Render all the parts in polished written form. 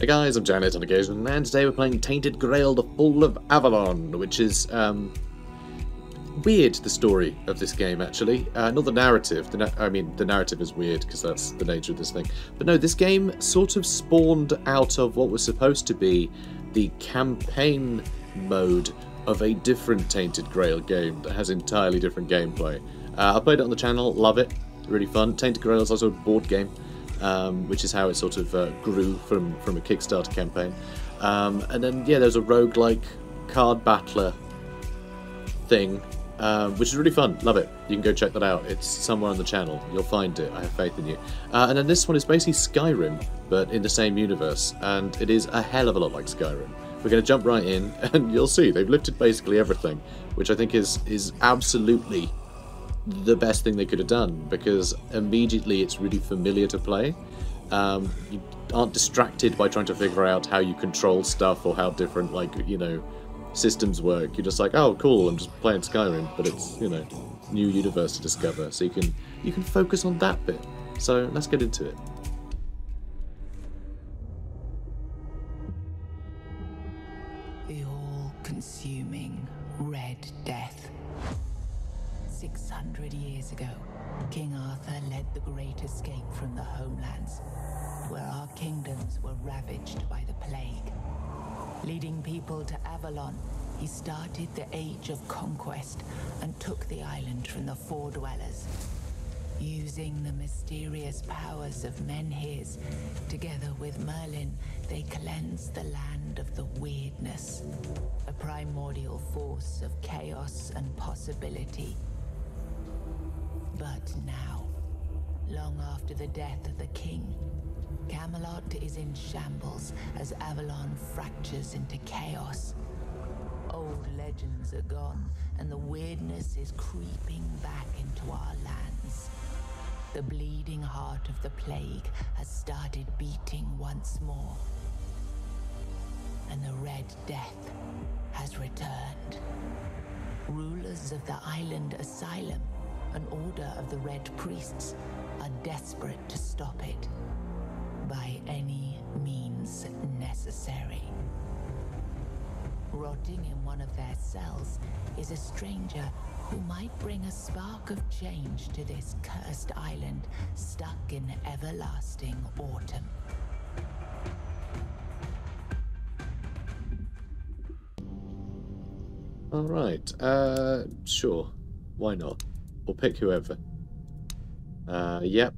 Hey guys, I'm Janet on occasion, and today we're playing Tainted Grail, The Fall of Avalon, which is weird, the story of this game, actually. Not the narrative. I mean, the narrative is weird, because that's the nature of this thing. But no, this game sort of spawned out of what was supposed to be the campaign mode of a different Tainted Grail game that has entirely different gameplay. I played it on the channel, love it, really fun. Tainted Grail is also a board game. Which is how it sort of grew from a Kickstarter campaign. And then, yeah, there's a roguelike card battler thing, which is really fun. Love it. You can go check that out. It's somewhere on the channel. You'll find it. I have faith in you. And then this one is basically Skyrim, but in the same universe, and it is a hell of a lot like Skyrim. We're going to jump right in, and you'll see. They've lifted basically everything, which I think is absolutely the best thing they could have done, because immediately it's really familiar to play. You aren't distracted by trying to figure out how you control stuff or how different, like, you know, systems work. You're just like, oh cool, I'm just playing Skyrim, but it's, you know, new universe to discover, so you can focus on that bit. So let's get into it. The all-consuming Red Death. 600 years ago, King Arthur led the great escape from the homelands, where our kingdoms were ravaged by the plague. Leading people to Avalon, he started the Age of Conquest and took the island from the Fore Dwellers. Using the mysterious powers of Menhirs, together with Merlin, they cleansed the land of the weirdness, a primordial force of chaos and possibility. But now, long after the death of the king, Camelot is in shambles as Avalon fractures into chaos. Old legends are gone, and the weirdness is creeping back into our lands. The bleeding heart of the plague has started beating once more, and the Red Death has returned. Rulers of the Island Asylum, an order of the Red Priests, are desperate to stop it by any means necessary. Rotting in one of their cells is a stranger who might bring a spark of change to this cursed island stuck in everlasting autumn. All right, sure, why not? We'll pick whoever. Yep.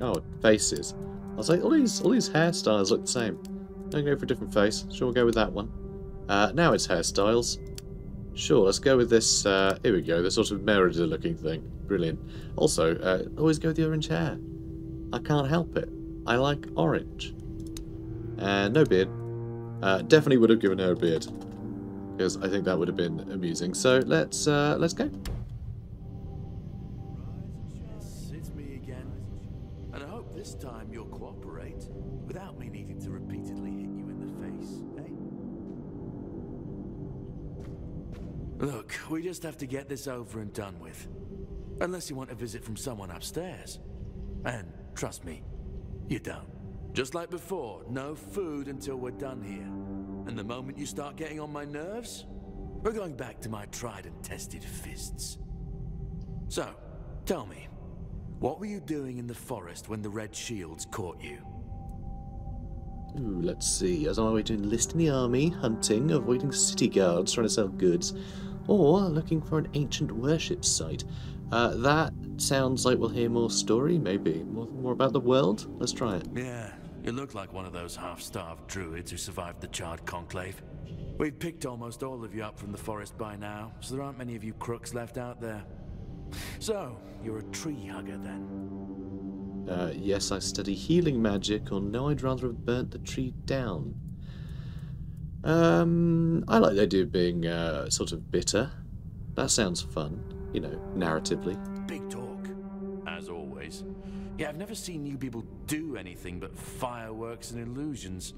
Oh, faces. I was like, all these hairstyles look the same. I'm gonna go for a different face. Sure, we'll go with that one. Now it's hairstyles. Sure, let's go with this. Here we go. This sort of Merida-looking thing. Brilliant. Also, always go with the orange hair. I can't help it. I like orange. And no beard. Definitely would have given her a beard, because I think that would have been amusing. So let's go. This time you'll cooperate without me needing to repeatedly hit you in the face, eh? Look, we just have to get this over and done with. Unless you want a visit from someone upstairs. And trust me, you don't. Just like before, no food until we're done here. And the moment you start getting on my nerves, we're going back to my tried and tested fists. So, tell me, what were you doing in the forest when the Red Shields caught you? Ooh, let's see. I was on my way to enlist in the army, hunting, avoiding city guards trying to sell goods, or looking for an ancient worship site. That sounds like we'll hear more story, maybe. More about the world? Let's try it. Yeah, you look like one of those half-starved druids who survived the Charred Conclave. We've picked almost all of you up from the forest by now, so there aren't many of you crooks left out there. So, you're a tree hugger then? Yes, I study healing magic, or no, I'd rather have burnt the tree down. I like the idea of being sort of bitter. That sounds fun, you know, narratively. Big talk, as always. Yeah, I've never seen you people do anything but fireworks and illusions.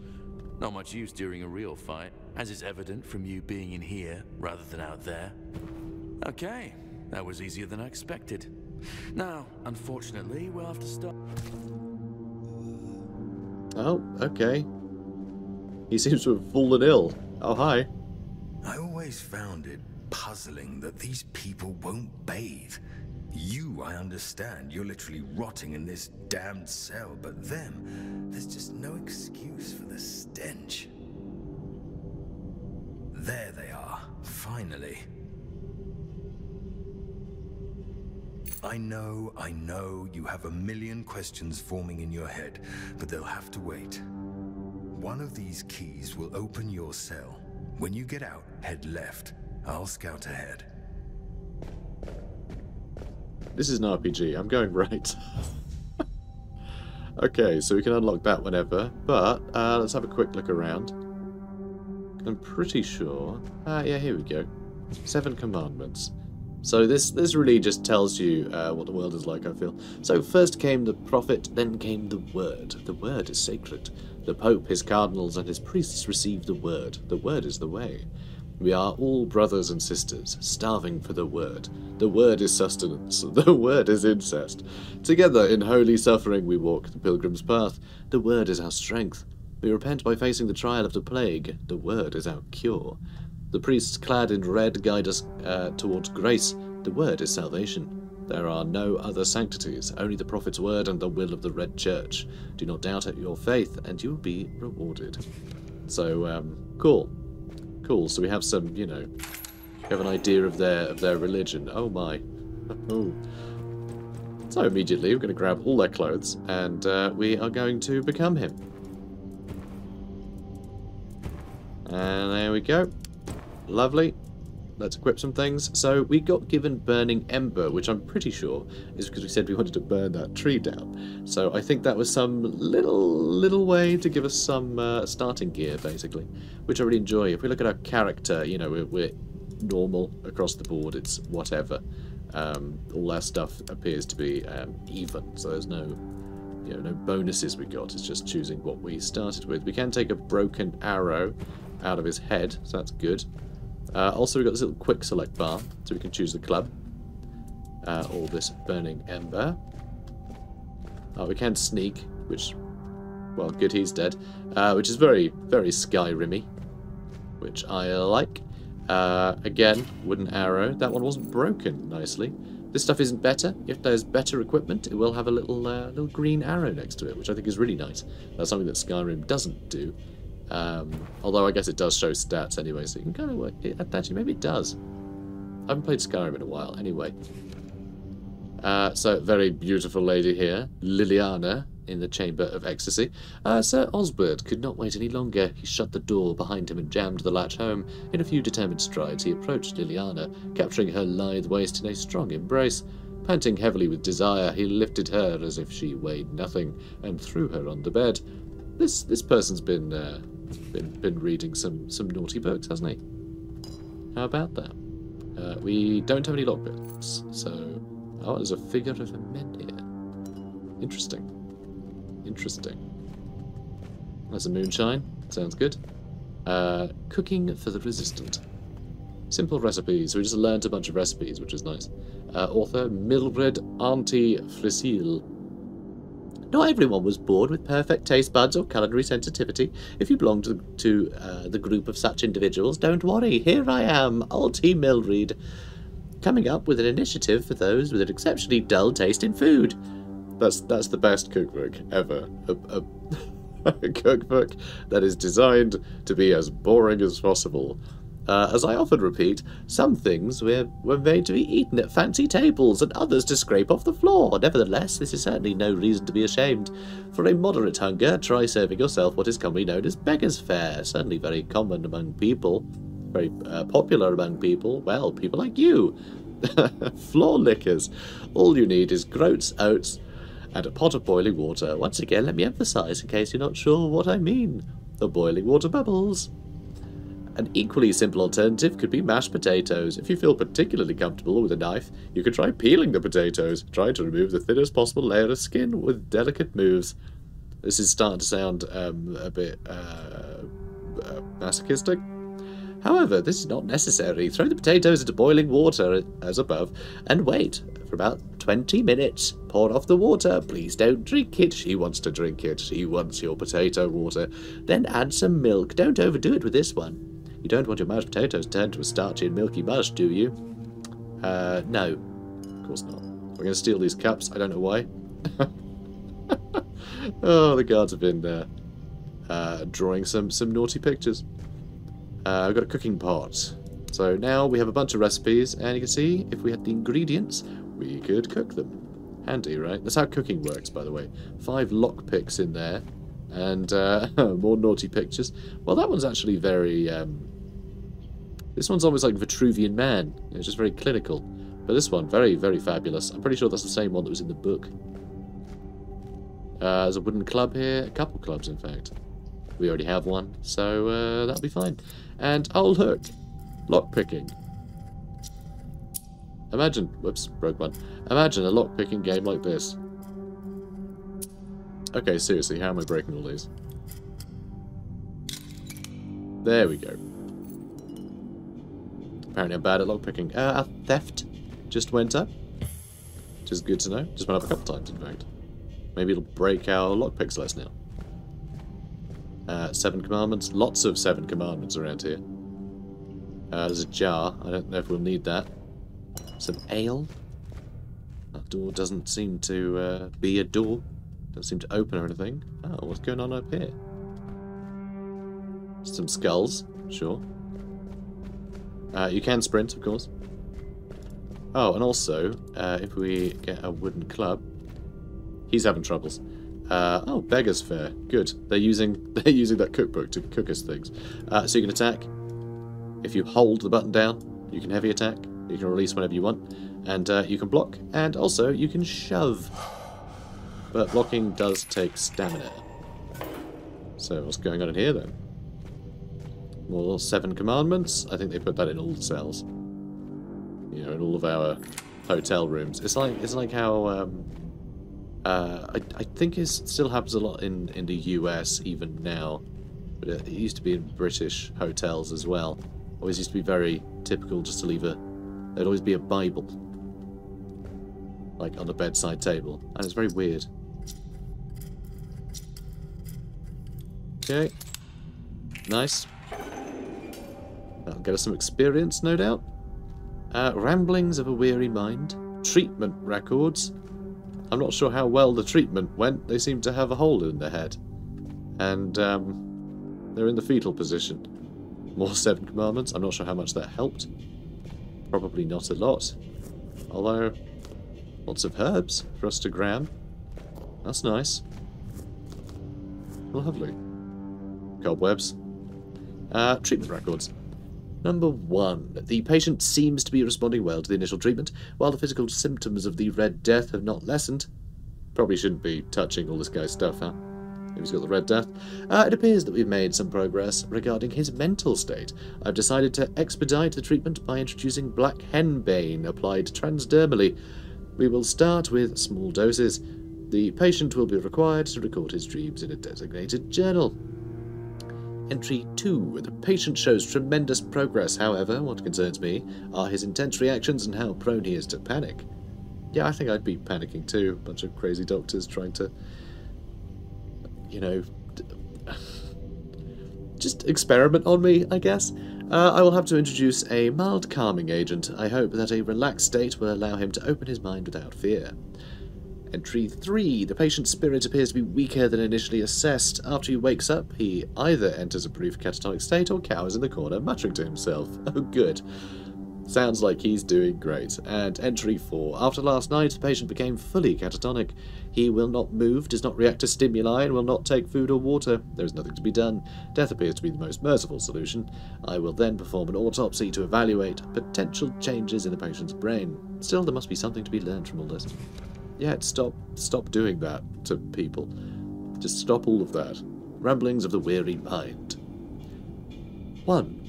Not much use during a real fight, as is evident from you being in here rather than out there. Okay. That was easier than I expected. Now, unfortunately, we'll have to stop. Oh, okay. He seems to have fallen ill. Oh, hi. I always found it puzzling that these people won't bathe. You, I understand, you're literally rotting in this damned cell, but them, there's just no excuse for the stench. There they are, finally. I know, you have a million questions forming in your head, but they'll have to wait. One of these keys will open your cell. When you get out, head left. I'll scout ahead. This is an RPG. I'm going right. Okay, so we can unlock that whenever, but let's have a quick look around. I'm pretty sure... yeah, here we go. 7 Commandments. So this really just tells you what the world is like, I feel. So first came the prophet, then came the word. The word is sacred. The pope, his cardinals, and his priests receive the word. The word is the way. We are all brothers and sisters, starving for the word. The word is sustenance. The word is incest. Together in holy suffering we walk the pilgrim's path. The word is our strength. We repent by facing the trial of the plague. The word is our cure. The priests clad in red guide us towards grace. The word is salvation. There are no other sanctities, only the prophet's word and the will of the Red Church. Do not doubt at your faith, and you'll be rewarded. So, cool. Cool, so we have some, you know, we have an idea of their religion. Oh my. Oh. So immediately we're going to grab all their clothes, and we are going to become him. And there we go. Lovely. Let's equip some things. So we got given Burning Ember, which I'm pretty sure is because we said we wanted to burn that tree down. So I think that was some little way to give us some starting gear, basically, which I really enjoy. If we look at our character, you know, we're normal across the board. It's whatever. All our stuff appears to be even, so there's no... you know, no bonuses we got, it's just choosing what we started with. We can take a broken arrow out of his head, so that's good. Also, we've got this little quick select bar, so we can choose the club. Or this Burning Ember. We can sneak, which, well, good, he's dead. Which is very, very Skyrim-y, which I like. Again, wooden arrow. That one wasn't broken nicely. This stuff isn't better. If there's better equipment, it will have a little green arrow next to it, which I think is really nice. That's something that Skyrim doesn't do. Although I guess it does show stats anyway, so you can kind of work it. Actually, maybe it does. I haven't played Skyrim in a while, anyway. So, very beautiful lady here, Liliana, in the Chamber of Ecstasy. Sir Osbert could not wait any longer. He shut the door behind him and jammed the latch home. In a few determined strides, he approached Liliana, capturing her lithe waist in a strong embrace. Panting heavily with desire, he lifted her as if she weighed nothing and threw her on the bed. This person's been reading some naughty books, hasn't he? How about that? We don't have any logbooks, so... Oh, there's a figure of a man here. Interesting. That's a moonshine. Sounds good. Cooking for the resistant. Simple recipes. We just learnt a bunch of recipes, which is nice. Author Mildred Auntie Frisil. Not everyone was born with perfect taste buds or culinary sensitivity. If you belong to the group of such individuals, don't worry. Here I am, Ulti Milreed, coming up with an initiative for those with an exceptionally dull taste in food. That's the best cookbook ever. A cookbook that is designed to be as boring as possible. As I often repeat, some things were made to be eaten at fancy tables and others to scrape off the floor. Nevertheless, this is certainly no reason to be ashamed. For a moderate hunger, try serving yourself what is commonly known as beggar's fare. Certainly very common among people. Very popular among people. Well, people like you. Floor lickers. All you need is groats, oats, and a pot of boiling water. Once again, let me emphasise, in case you're not sure what I mean. The boiling water bubbles. An equally simple alternative could be mashed potatoes. If you feel particularly comfortable with a knife, you could try peeling the potatoes. Try to remove the thinnest possible layer of skin with delicate moves. This is starting to sound a bit masochistic. However, this is not necessary. Throw the potatoes into boiling water, as above, and wait for about 20 minutes. Pour off the water. Please don't drink it. She wants to drink it. She wants your potato water. Then add some milk. Don't overdo it with this one. You don't want your mashed potatoes turned to a starchy and milky mush, do you? No. Of course not. We're going to steal these cups. I don't know why. Oh, the guards have been drawing some naughty pictures. I've got a cooking pot. So now we have a bunch of recipes, and you can see, if we had the ingredients, we could cook them. Handy, right? That's how cooking works, by the way. 5 lockpicks in there, and more naughty pictures. Well, that one's actually very... this one's almost like Vitruvian Man. It's just very clinical. But this one, very, very fabulous. I'm pretty sure that's the same one that was in the book. There's a wooden club here. A couple clubs, in fact. We already have one, so that'll be fine. And, oh, look! Lockpicking. Imagine... Whoops, broke one. Imagine a lockpicking game like this. Okay, seriously, how am I breaking all these? There we go. Apparently I'm bad at lockpicking. Our theft just went up. Which is good to know. Just went up a couple times, in fact. Maybe it'll break our lockpicks less now. 7 commandments. Lots of 7 commandments around here. There's a jar. I don't know if we'll need that. Some ale. That door doesn't seem to be a door. Doesn't seem to open or anything. Oh, what's going on up here? Some skulls. Sure. You can sprint, of course. Oh, and also, if we get a wooden club... He's having troubles. Oh, beggar's fare. Good. They're using that cookbook to cook us things. So you can attack. If you hold the button down, you can heavy attack. You can release whenever you want. And you can block. And also, you can shove. But blocking does take stamina. So what's going on in here, then? More 7 commandments. I think they put that in all the cells. You know, in all of our hotel rooms. It's like how... I think it still happens a lot in the US even now, but it used to be in British hotels as well. Always used to be very typical just to leave a... There'd always be a Bible, like on the bedside table, and it's very weird. Okay, nice. That'll get us some experience, no doubt. Ramblings of a weary mind, treatment records. I'm not sure how well the treatment went. They seem to have a hole in their head. And they're in the fetal position. More 7 commandments. I'm not sure how much that helped. Probably not a lot. Although, lots of herbs for us to gram. That's nice. Lovely. Cobwebs. Treatment records. Number 1. The patient seems to be responding well to the initial treatment, while the physical symptoms of the Red Death have not lessened. Probably shouldn't be touching all this guy's stuff, huh? If he's got the Red Death. It appears that we've made some progress regarding his mental state. I've decided to expedite the treatment by introducing black henbane applied transdermally. We will start with small doses. The patient will be required to record his dreams in a designated journal. Entry 2. The patient shows tremendous progress, however, what concerns me are his intense reactions and how prone he is to panic. Yeah, I think I'd be panicking too. A bunch of crazy doctors trying to, you know, just experiment on me, I guess. I will have to introduce a mild calming agent. I hope that a relaxed state will allow him to open his mind without fear. Entry 3. The patient's spirit appears to be weaker than initially assessed. After he wakes up, he either enters a brief catatonic state or cowers in the corner, muttering to himself. Oh, good. Sounds like he's doing great. And entry 4. After last night, the patient became fully catatonic. He will not move, does not react to stimuli, and will not take food or water. There is nothing to be done. Death appears to be the most merciful solution. I will then perform an autopsy to evaluate potential changes in the patient's brain. Still, there must be something to be learned from all this. Yeah, stop doing that to people. Just stop all of that. Ramblings of the weary mind. 1.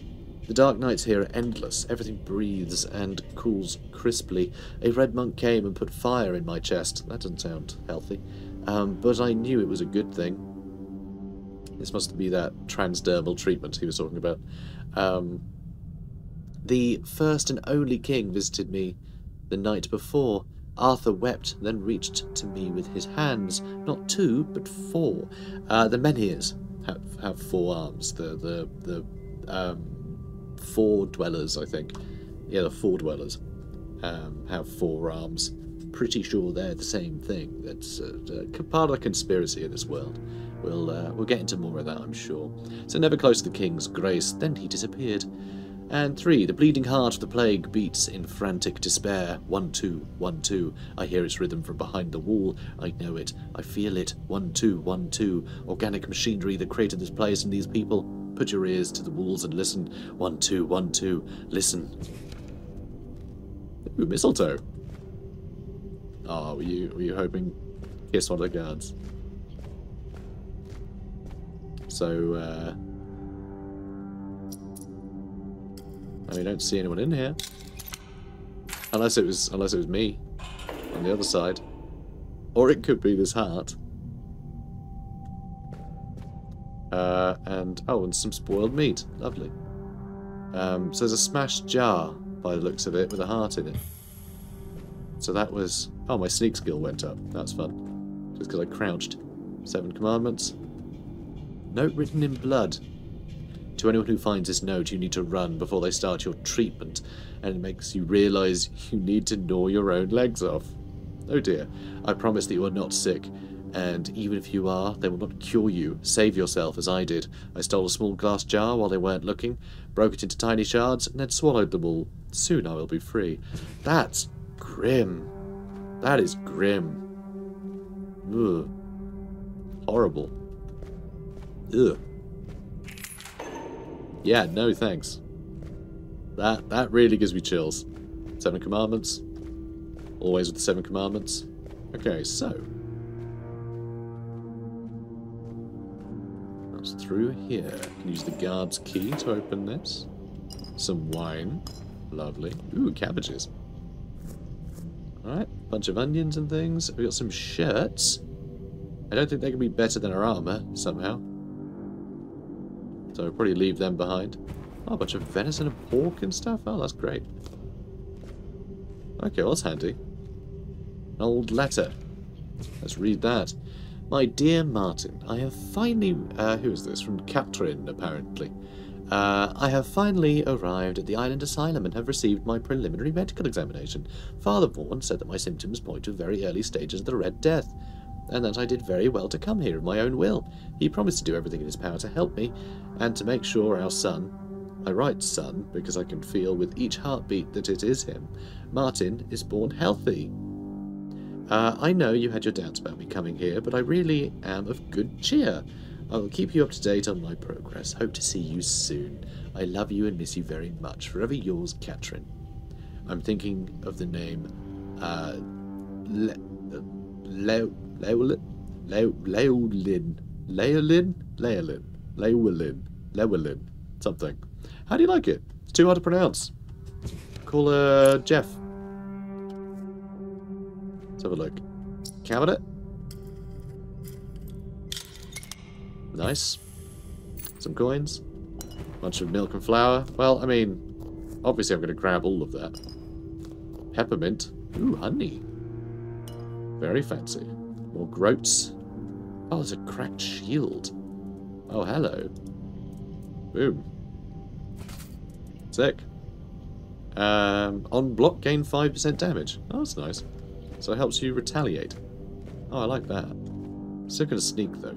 The dark nights here are endless. Everything breathes and cools crisply. A red monk came and put fire in my chest. That doesn't sound healthy. But I knew it was a good thing. This must be that transdermal treatment he was talking about. The first and only king visited me the night before. Arthur wept, then reached to me with his hands, not two, but four. The Menhirs have four arms. The Fore Dwellers, I think. Yeah, the Fore Dwellers have four arms. Pretty sure they're the same thing. That's part of a conspiracy in this world. We'll get into more of that, I'm sure. So never close to the king's grace, then he disappeared. And 3, the bleeding heart of the plague beats in frantic despair. 1, 2, 1, 2. I hear its rhythm from behind the wall. I know it. I feel it. 1, 2, 1, 2. Organic machinery that created this place and these people. Put your ears to the walls and listen. 1, 2, 1, 2. Listen. Ooh, mistletoe. Oh, were you hoping? Kiss one of the guards. So, I mean, I don't see anyone in here. Unless it was me on the other side. Or it could be this heart. And some spoiled meat. Lovely. So there's a smashed jar, by the looks of it, with a heart in it. So that was... Oh, my sneak skill went up. That's fun. Just because I crouched. 7 commandments. Note written in blood. To anyone who finds this note, you need to run before they start your treatment, and it makes you realise you need to gnaw your own legs off. Oh dear. I promise that you are not sick, and even if you are, they will not cure you. Save yourself, as I did. I stole a small glass jar while they weren't looking, broke it into tiny shards, and then swallowed them all. Soon I will be free. That's... grim. That is grim. Ugh. Horrible. Ugh. Yeah, no thanks. That really gives me chills. 7 commandments. Always with the 7 commandments. Okay, so. That's through here. I can use the guard's key to open this. Some wine. Lovely. Ooh, cabbages. Alright, bunch of onions and things. We got some shirts. I don't think they can be better than our armour, somehow. So we'll probably leave them behind. Oh, a bunch of venison and pork and stuff. Oh, that's great. Okay, well, that's handy. An old letter. Let's read that. My dear Martin, I have finally... who is this? From Catherine, apparently. I have finally arrived at the Island Asylum and have received my preliminary medical examination. Father Vaughan said that my symptoms point to very early stages of the Red Death, and that I did very well to come here of my own will. He promised to do everything in his power to help me, and to make sure our son, I write son because I can feel with each heartbeat that it is him, Martin, is born healthy. I know you had your doubts about me coming here, but I really am of good cheer. I will keep you up to date on my progress. Hope to see you soon. I love you and miss you very much. Forever yours, Catherine. I'm thinking of the name... Leolin. Something. How do you like it? It's too hard to pronounce. Call her Jeff. Let's have a look. Cabinet. Nice. Some coins. Bunch of milk and flour. Well, I mean, obviously I'm going to grab all of that. Peppermint. Ooh, honey. Very fancy. More groats. Oh, there's a cracked shield. Oh, hello. Boom. Sick. On block, gain 5% damage. Oh, that's nice. So it helps you retaliate. Oh, I like that. Still going to sneak, though.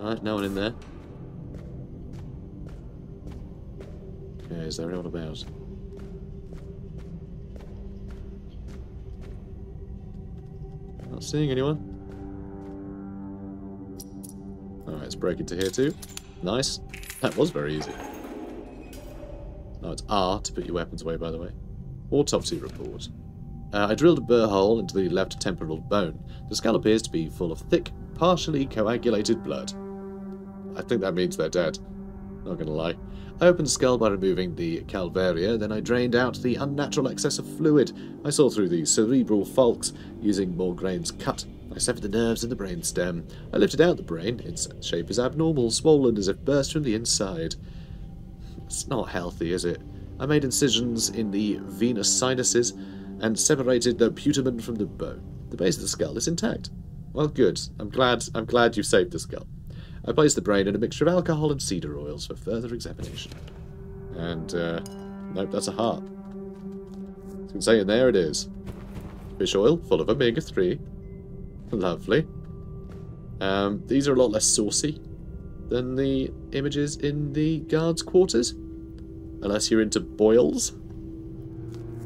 Alright, no one in there. Okay, is there anyone about? Not seeing anyone. Alright, let's break into here too. Nice. That was very easy. Oh, it's R to put your weapons away, by the way. Autopsy report. I drilled a burr hole into the left temporal bone. The skull appears to be full of thick, partially coagulated blood. I think that means they're dead. Not gonna lie. I opened the skull by removing the calvaria, then I drained out the unnatural excess of fluid. I saw through the cerebral falx using Morgraine's cut. I severed the nerves and the brain stem. I lifted out the brain. Its shape is abnormal, swollen as if burst from the inside. It's not healthy, is it? I made incisions in the venous sinuses. and separated the putamen from the bone. The base of the skull is intact. Well, good. I'm glad you saved the skull. I placed the brain in a mixture of alcohol and cedar oils for further examination. And, nope, that's a heart. It's insane, there it is. Fish oil, full of omega-3. Lovely. These are a lot less saucy than the images in the guards' quarters. Unless you're into boils.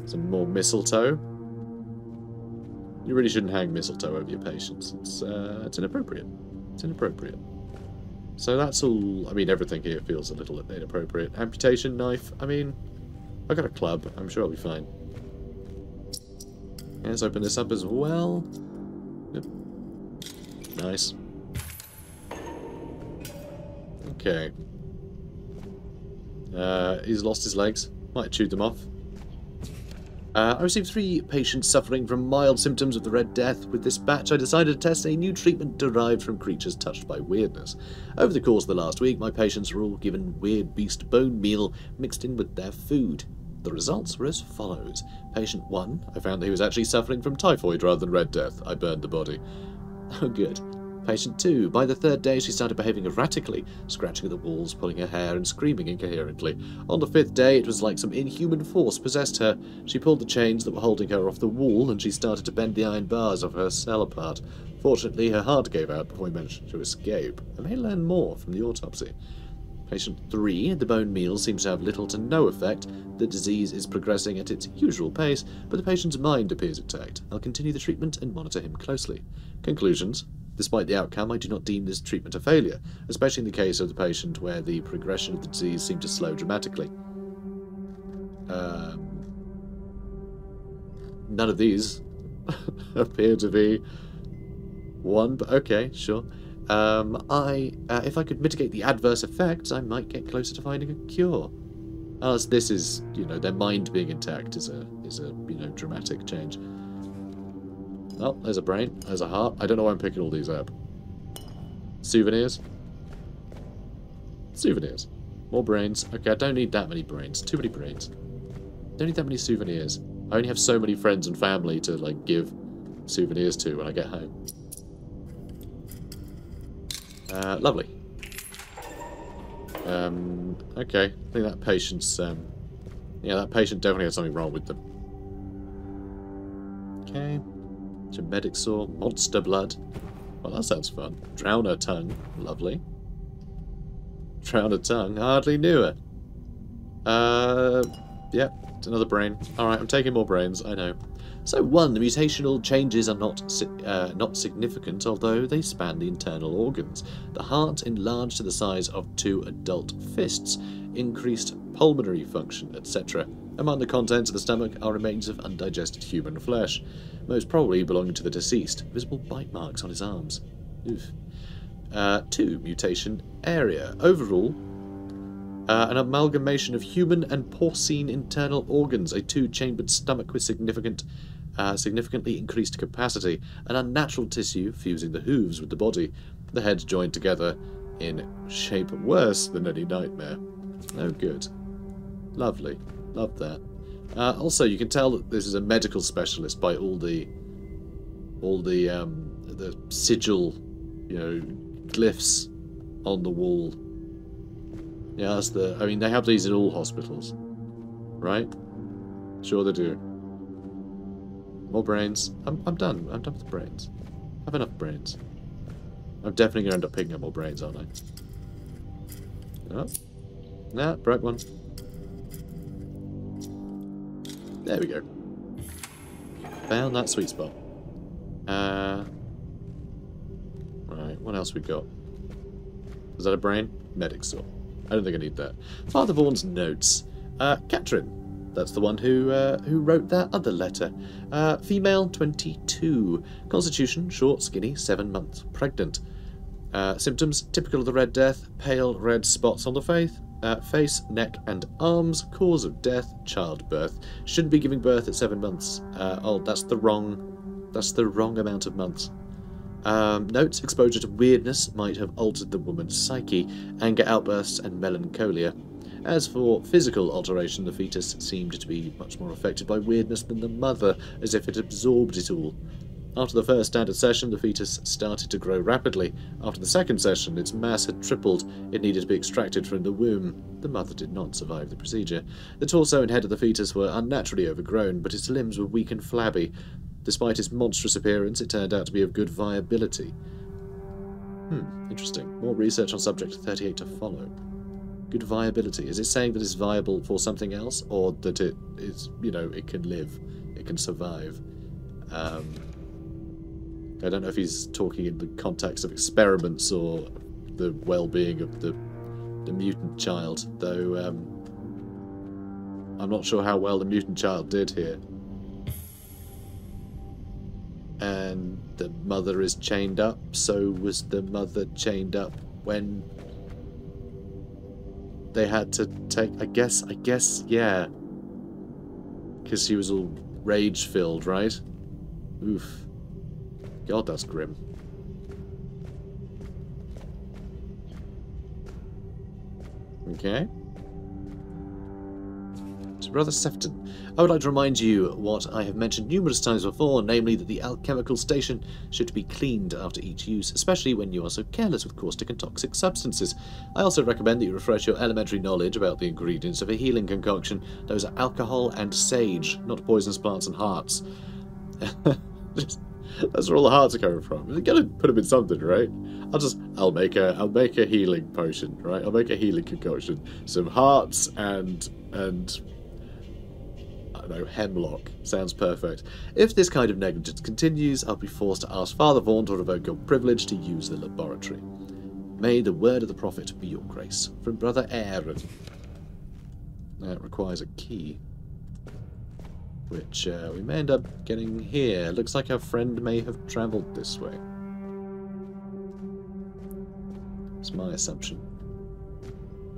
Some more mistletoe. You really shouldn't hang mistletoe over your patients. It's inappropriate. It's inappropriate. So that's all. I mean, everything here feels a little inappropriate. Amputation knife. I mean, I got a club. I'm sure I'll be fine. Let's open this up as well. Yep. Nice. Okay. He's lost his legs. Might have chewed them off. I received 3 patients suffering from mild symptoms of the Red Death. With this batch, I decided to test a new treatment derived from creatures touched by weirdness. Over the course of the last week, my patients were all given weird beast bone meal mixed in with their food. The results were as follows. Patient 1, I found that he was actually suffering from typhoid rather than Red Death. I burned the body. Oh, good. Patient 2, by the 3rd day, she started behaving erratically, scratching at the walls, pulling her hair, and screaming incoherently. On the 5th day, it was like some inhuman force possessed her. She pulled the chains that were holding her off the wall, and she started to bend the iron bars of her cell apart. Fortunately, her heart gave out before we managed to escape. I may learn more from the autopsy. Patient 3, the bone meal seems to have little to no effect. The disease is progressing at its usual pace, but the patient's mind appears intact. I'll continue the treatment and monitor him closely. Conclusions. Despite the outcome, I do not deem this treatment a failure, especially in the case of the patient where the progression of the disease seemed to slow dramatically. None of these appear to be one, but okay, sure. If I could mitigate the adverse effects, I might get closer to finding a cure. As this is, you know, their mind being intact is a you know, dramatic change. Oh, there's a brain. There's a heart. I don't know why I'm picking all these up. Souvenirs. Souvenirs. More brains. Okay, I don't need that many brains. Too many brains. Don't need that many souvenirs. I only have so many friends and family to, like, give souvenirs to when I get home. Lovely. Okay. I think that patient's, yeah, that patient definitely had something wrong with them. Okay. Medic saw, monster blood. Well, that sounds fun. Drown her tongue. Lovely. Drown her tongue. Hardly knew her. Yep, yeah, another brain. Alright, I'm taking more brains, I know. So 1, the mutational changes are not significant, although they span the internal organs. The heart enlarged to the size of 2 adult fists, increased pulmonary function, etc. Among the contents of the stomach are remains of undigested human flesh, most probably belonging to the deceased, visible bite marks on his arms. Oof. 2, mutation area. Overall, an amalgamation of human and porcine internal organs, a 2-chambered stomach with significantly increased capacity, an unnatural tissue fusing the hooves with the body, the heads joined together in shape worse than any nightmare. Oh, good. Lovely. Love that. Also, you can tell that this is a medical specialist by all the sigil, you know, glyphs on the wall. Yeah, that's the. I mean, they have these in all hospitals, right? Sure they do. More brains. I'm done. I'm done with the brains. I have enough brains. I'm definitely gonna end up picking up more brains, aren't I? Oh, nah, broke one. There we go. Found that sweet spot. Right, what else we got? Is that a brain? Medic sword. I don't think I need that. Father Vaughan's notes. Catherine. That's the one who wrote that other letter. Female, 22. Constitution, short, skinny, 7 months pregnant. Symptoms, typical of the Red Death. Pale red spots on the face. Face, neck, and arms. Cause of death, childbirth. Shouldn't be giving birth at 7 months. Old. That's the wrong amount of months. Notes, exposure to weirdness might have altered the woman's psyche. Anger outbursts and melancholia. As for physical alteration, the fetus seemed to be much more affected by weirdness than the mother, as if it absorbed it all. After the first standard session, the fetus started to grow rapidly. After the second session, its mass had tripled. It needed to be extracted from the womb. The mother did not survive the procedure. The torso and head of the fetus were unnaturally overgrown, but its limbs were weak and flabby. Despite its monstrous appearance, it turned out to be of good viability. Interesting. More research on subject 38 to follow. Good viability. Is it saying that it's viable for something else, or that it is, you know, it can live, it can survive? I don't know if he's talking in the context of experiments or the well-being of the mutant child, though I'm not sure how well the mutant child did here. And the mother is chained up, so was the mother chained up when they had to take, I guess, yeah. Because she was all rage-filled, right? Oof. God, that's grim. Okay. To Brother Sefton, I would like to remind you what I have mentioned numerous times before, namely that the alchemical station should be cleaned after each use, especially when you are so careless with caustic and toxic substances. I also recommend that you refresh your elementary knowledge about the ingredients of a healing concoction. Those are alcohol and sage, not poisonous plants and hearts. That's where all the hearts are coming from. You gotta put them in something, right? I'll make a healing potion, right? I'll make a healing concoction. Some hearts and I don't know, hemlock. Sounds perfect. If this kind of negligence continues, I'll be forced to ask Father Vaughan to revoke your privilege to use the laboratory. May the word of the prophet be your grace. From Brother Aaron. That requires a key. Which we may end up getting here. Looks like our friend may have travelled this way. That's my assumption.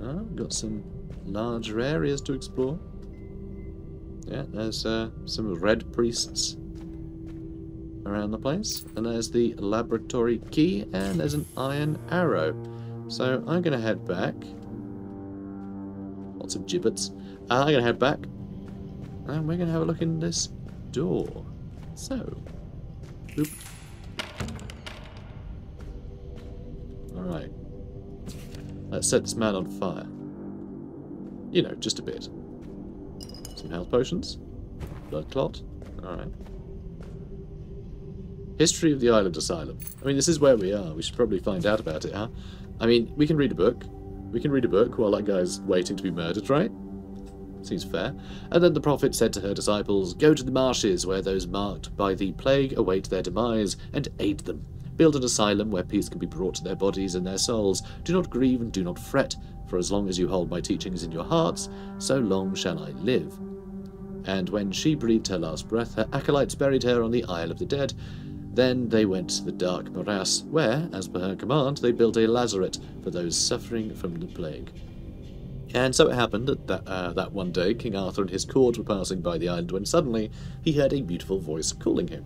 Oh, we've got some larger areas to explore. Yeah, there's some Red Priests around the place. And there's the laboratory key, and there's an iron arrow. So I'm going to head back. Lots of gibbets. I'm going to head back. And we're going to have a look in this door. So. Oop. Alright. Let's set this man on fire. You know, just a bit. Some health potions. Blood clot. Alright. History of the Island Asylum. I mean, this is where we are. We should probably find out about it, huh? I mean, we can read a book. We can read a book while that guy's waiting to be murdered, right? Seems fair. And then the prophet said to her disciples, "Go to the marshes where those marked by the plague await their demise, and aid them. Build an asylum where peace can be brought to their bodies and their souls. Do not grieve and do not fret, for as long as you hold my teachings in your hearts, so long shall I live." And when she breathed her last breath, her acolytes buried her on the Isle of the Dead. Then they went to the dark morass, where, as per her command, they built a lazaret for those suffering from the plague. And so it happened that one day King Arthur and his court were passing by the island when suddenly he heard a beautiful voice calling him.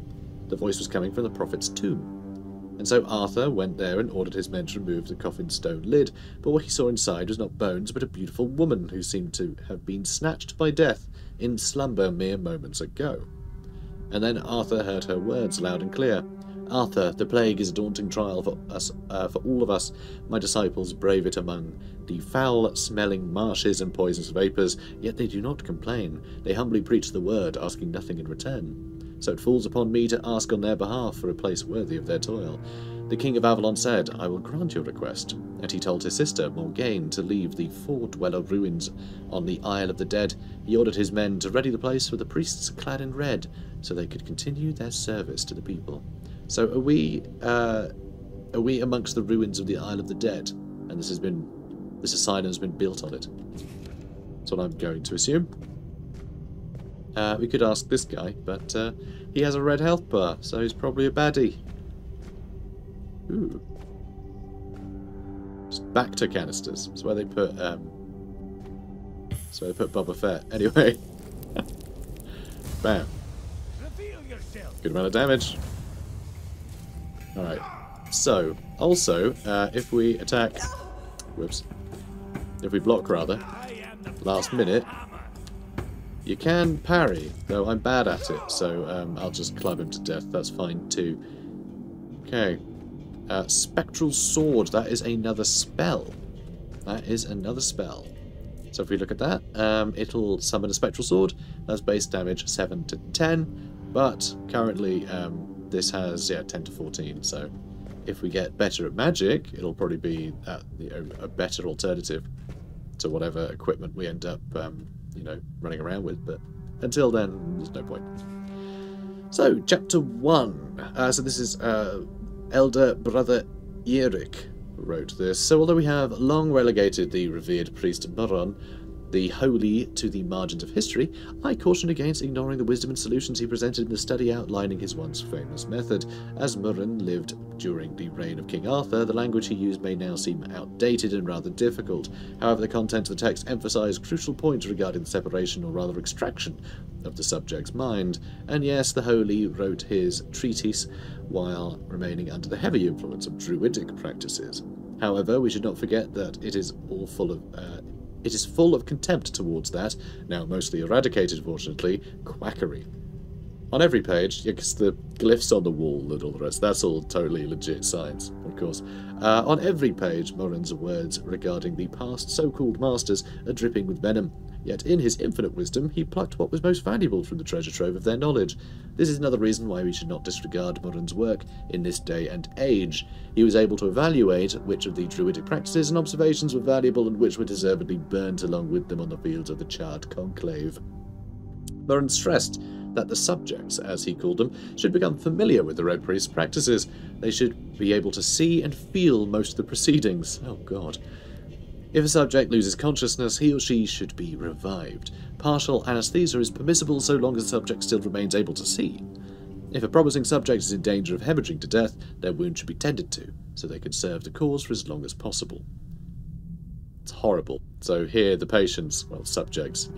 The voice was coming from the prophet's tomb. And so Arthur went there and ordered his men to remove the coffin's stone lid, but what he saw inside was not bones but a beautiful woman who seemed to have been snatched by death in slumber mere moments ago. And then Arthur heard her words loud and clear. "Arthur, the plague is a daunting trial for us, for all of us. My disciples brave it among the foul-smelling marshes and poisonous vapours, yet they do not complain. They humbly preach the word, asking nothing in return. So it falls upon me to ask on their behalf for a place worthy of their toil. The King of Avalon said, 'I will grant your request.' And he told his sister, Morgaine, to leave the Fore Dweller ruins on the Isle of the Dead. He ordered his men to ready the place for the priests clad in red, so they could continue their service to the people." So are we amongst the ruins of the Isle of the Dead? And this asylum has been built on it. That's what I'm going to assume. We could ask this guy, but he has a red health bar, so he's probably a baddie. Ooh. Just Bacta canisters. That's where they put Boba Fett. Anyway. Bam. Good amount of damage. Alright, so, also, if we block, rather, last minute. You can parry, though I'm bad at it, so I'll just club him to death. That's fine too. Okay. Spectral Sword. That is another spell. That is another spell. So if we look at that, it'll summon a Spectral Sword. That's base damage 7 to 10, but currently this has 10 to 14, so if we get better at magic, it'll probably be a better alternative to whatever equipment we end up running around with, but until then, there's no point. So, Chapter 1. So this is Elder Brother Eric wrote this. So although we have long relegated the revered priest Merlin, the holy, to the margins of history, I caution against ignoring the wisdom and solutions he presented in the study outlining his once famous method. As Merlin lived during the reign of King Arthur, the language he used may now seem outdated and rather difficult. However, the content of the text emphasised crucial points regarding the separation, or rather extraction, of the subject's mind. And yes, the holy wrote his treatise while remaining under the heavy influence of druidic practices. However, we should not forget that it is all full of It is full of contempt towards that, now mostly eradicated, fortunately, quackery. On every page, because the glyphs on the wall and all the rest, that's all totally legit science, of course. On every page, Merlin's words regarding the past so-called masters are dripping with venom. Yet in his infinite wisdom, he plucked what was most valuable from the treasure trove of their knowledge. This is another reason why we should not disregard Merlin's work in this day and age. He was able to evaluate which of the druidic practices and observations were valuable and which were deservedly burnt along with them on the fields of the Charred Conclave. Merlin stressed that the subjects, as he called them, should become familiar with the Red Priest's practices. They should be able to see and feel most of the proceedings. Oh god. If a subject loses consciousness, he or she should be revived. Partial anaesthesia is permissible so long as the subject still remains able to see. If a promising subject is in danger of hemorrhaging to death, their wound should be tended to, so they can serve the cause for as long as possible. It's horrible. So here the patients, well, subjects,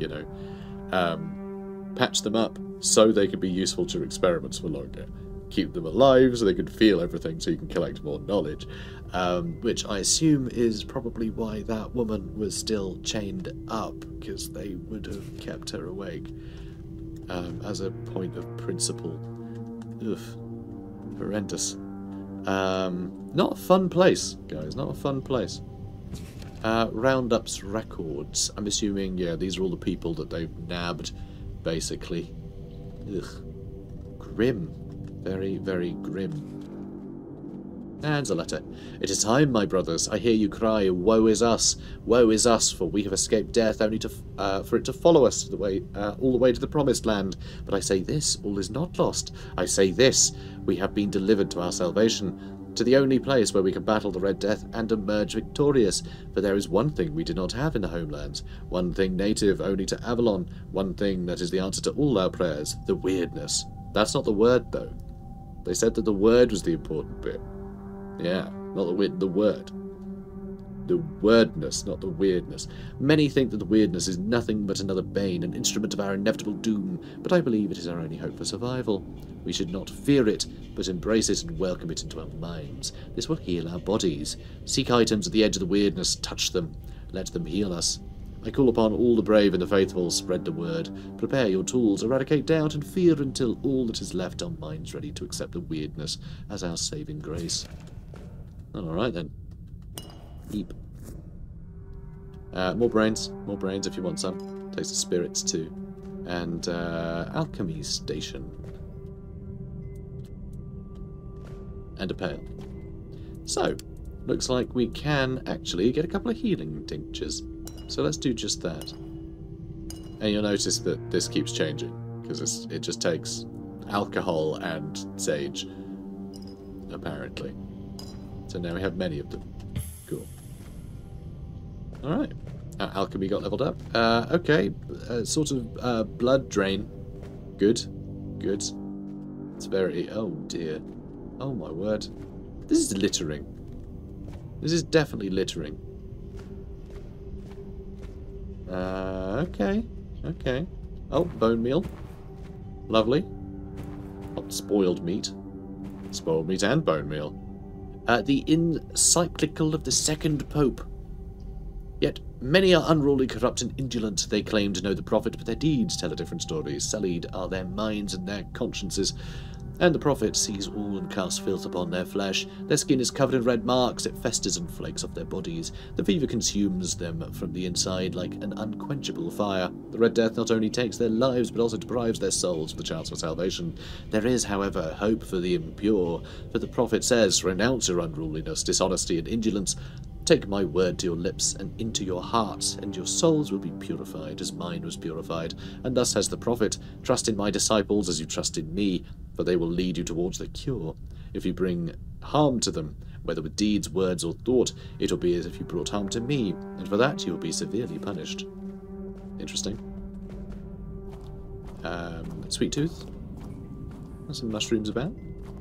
patch them up so they can be useful to experiments for longer. Keep them alive so they can feel everything so you can collect more knowledge, which I assume is probably why that woman was still chained up, because they would have kept her awake as a point of principle. Ugh, horrendous. Not a fun place, guys, not a fun place. Roundups records. I'm assuming, yeah, these are all the people that they've nabbed, basically. Ugh, grim. Very, very grim. And a letter. It is time, my brothers. I hear you cry, woe is us. Woe is us, for we have escaped death only to for it to follow us the way, all the way to the promised land. But I say this, all is not lost. I say this, we have been delivered to our salvation, to the only place where we can battle the Red Death and emerge victorious. For there is one thing we do not have in the homelands, one thing native only to Avalon, one thing that is the answer to all our prayers, the weirdness. That's not the word, though. They said that the word was the important bit. Yeah, not the weird, the word. The wordness, not the weirdness. Many think that the weirdness is nothing but another bane, an instrument of our inevitable doom, but I believe it is our only hope for survival. We should not fear it, but embrace it and welcome it into our minds. This will heal our bodies. Seek items at the edge of the weirdness, touch them, let them heal us. I call upon all the brave and the faithful, spread the word. Prepare your tools, eradicate doubt and fear until all that is left are minds ready to accept the weirdness as our saving grace. Alright then. Eep. More brains if you want some. Taste of spirits too. And alchemy station. And a pail. So, looks like we can actually get a couple of healing tinctures. So let's do just that. And you'll notice that this keeps changing, because it just takes alcohol and sage, apparently. So now we have many of them. Cool. Alright. Alchemy got leveled up. Okay. Blood drain. Good. Good. It's very... Oh dear. Oh my word. This is littering. This is definitely littering. Okay. Okay. Oh, bone meal. Lovely. Not spoiled meat. Spoiled meat and bone meal. The encyclical of the second pope. Yet Many are unruly, corrupt, and indolent. They claim to know the Prophet, but their deeds tell a different story. Sullied are their minds and their consciences. And the Prophet sees all and casts filth upon their flesh. Their skin is covered in red marks, it festers and flakes off their bodies. The fever consumes them from the inside like an unquenchable fire. The Red Death not only takes their lives, but also deprives their souls of the chance for salvation. There is, however, hope for the impure, for the Prophet says, "Renounce your unruliness, dishonesty, and indolence. Take my word to your lips and into your hearts, and your souls will be purified as mine was purified. And thus says the Prophet, trust in my disciples as you trust in me, for they will lead you towards the cure. If you bring harm to them, whether with deeds, words, or thought, it will be as if you brought harm to me, and for that you will be severely punished." Interesting. Sweet Tooth. What's some mushrooms about?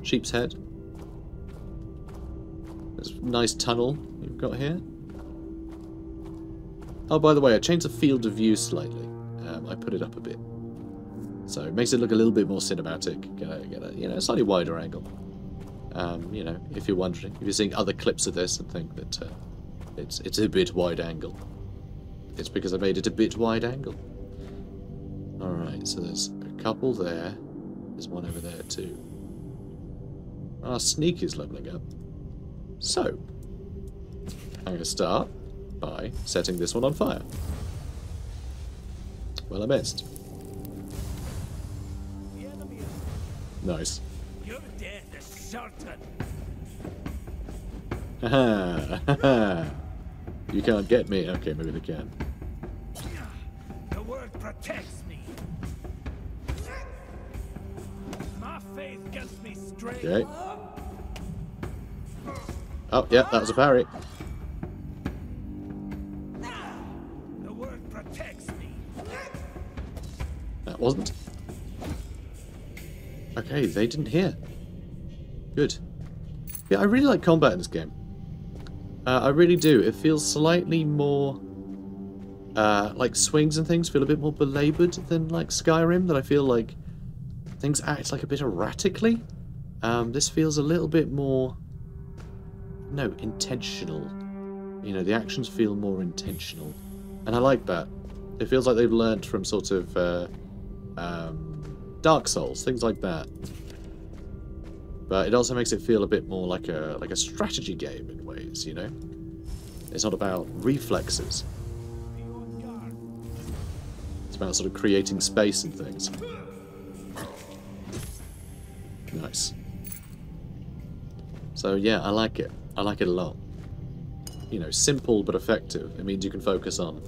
Sheep's Head. There's a nice tunnel you've got here. Oh, by the way, I changed the field of view slightly. I put it up a bit. So it makes it look a little bit more cinematic. Get a slightly wider angle. If you're wondering, if you're seeing other clips of this and think that it's a bit wide angle, it's because I made it a bit wide angle. All right, so there's a couple there. There's one over there too. Our sneak is leveling up. So I'm going to start by setting this one on fire. Well, I missed. Nice. Your death is certain. You can't get me. Okay, maybe they can. The word protects me. My faith gives me strength. Okay. Oh, yeah, that was a parry. The word protects me. That wasn't. Okay, they didn't hear. Good. Yeah, I really like combat in this game. I really do. It feels slightly more... like swings and things feel a bit more belaboured than like Skyrim, that I feel like things act like a bit erratically. This feels a little bit more... no, intentional. You know, the actions feel more intentional. And I like that. It feels like they've learned from sort of... Dark Souls, things like that, but it also makes it feel a bit more like a strategy game in ways. You know, it's not about reflexes; it's about sort of creating space and things. Nice. So yeah, I like it. I like it a lot. You know, simple but effective. It means you can focus on,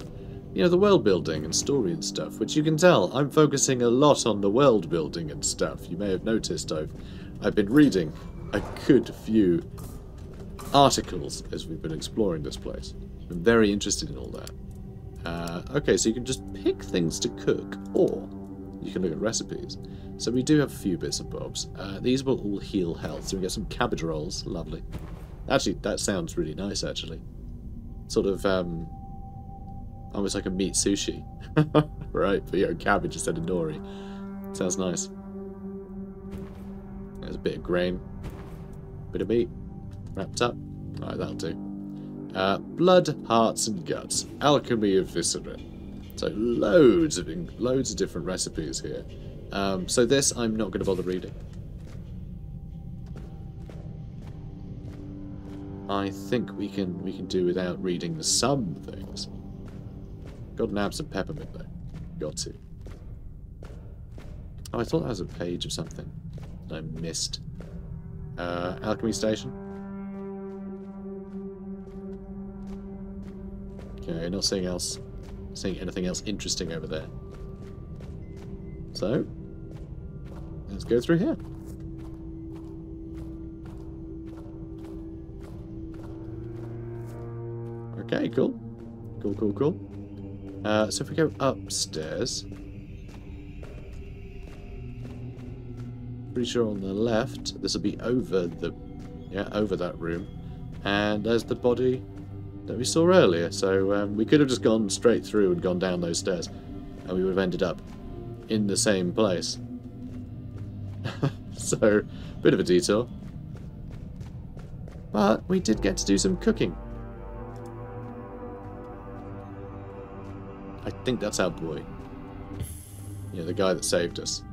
you know, the world building and story and stuff, which you can tell I'm focusing a lot on the world building and stuff. You may have noticed I've been reading a good few articles as we've been exploring this place. I'm very interested in all that. Okay, so you can just pick things to cook, or you can look at recipes. So we do have a few bits and bobs. These will all heal health, so we get some cabbage rolls. Lovely. Actually, that sounds really nice, actually. Sort of, almost like a meat sushi. Right, but you know, cabbage instead of nori. Sounds nice. There's a bit of grain. Bit of meat. Wrapped up. Alright, that'll do. Blood, hearts and guts. Alchemy of viscera. So loads of different recipes here. So this I'm not going to bother reading. I think we can do without reading some things. Got an absent peppermint, though. Got to. Oh, I thought that was a page of something that I missed. Alchemy Station. Okay, not seeing anything else interesting over there. So, let's go through here. Okay, cool. Cool. So if we go upstairs, pretty sure on the left, this will be over the, yeah, over that room, and there's the body that we saw earlier. So we could have just gone straight through and gone down those stairs, and we would have ended up in the same place. So, bit of a detour, but we did get to do some cooking. I think that's our boy. Yeah, the guy that saved us.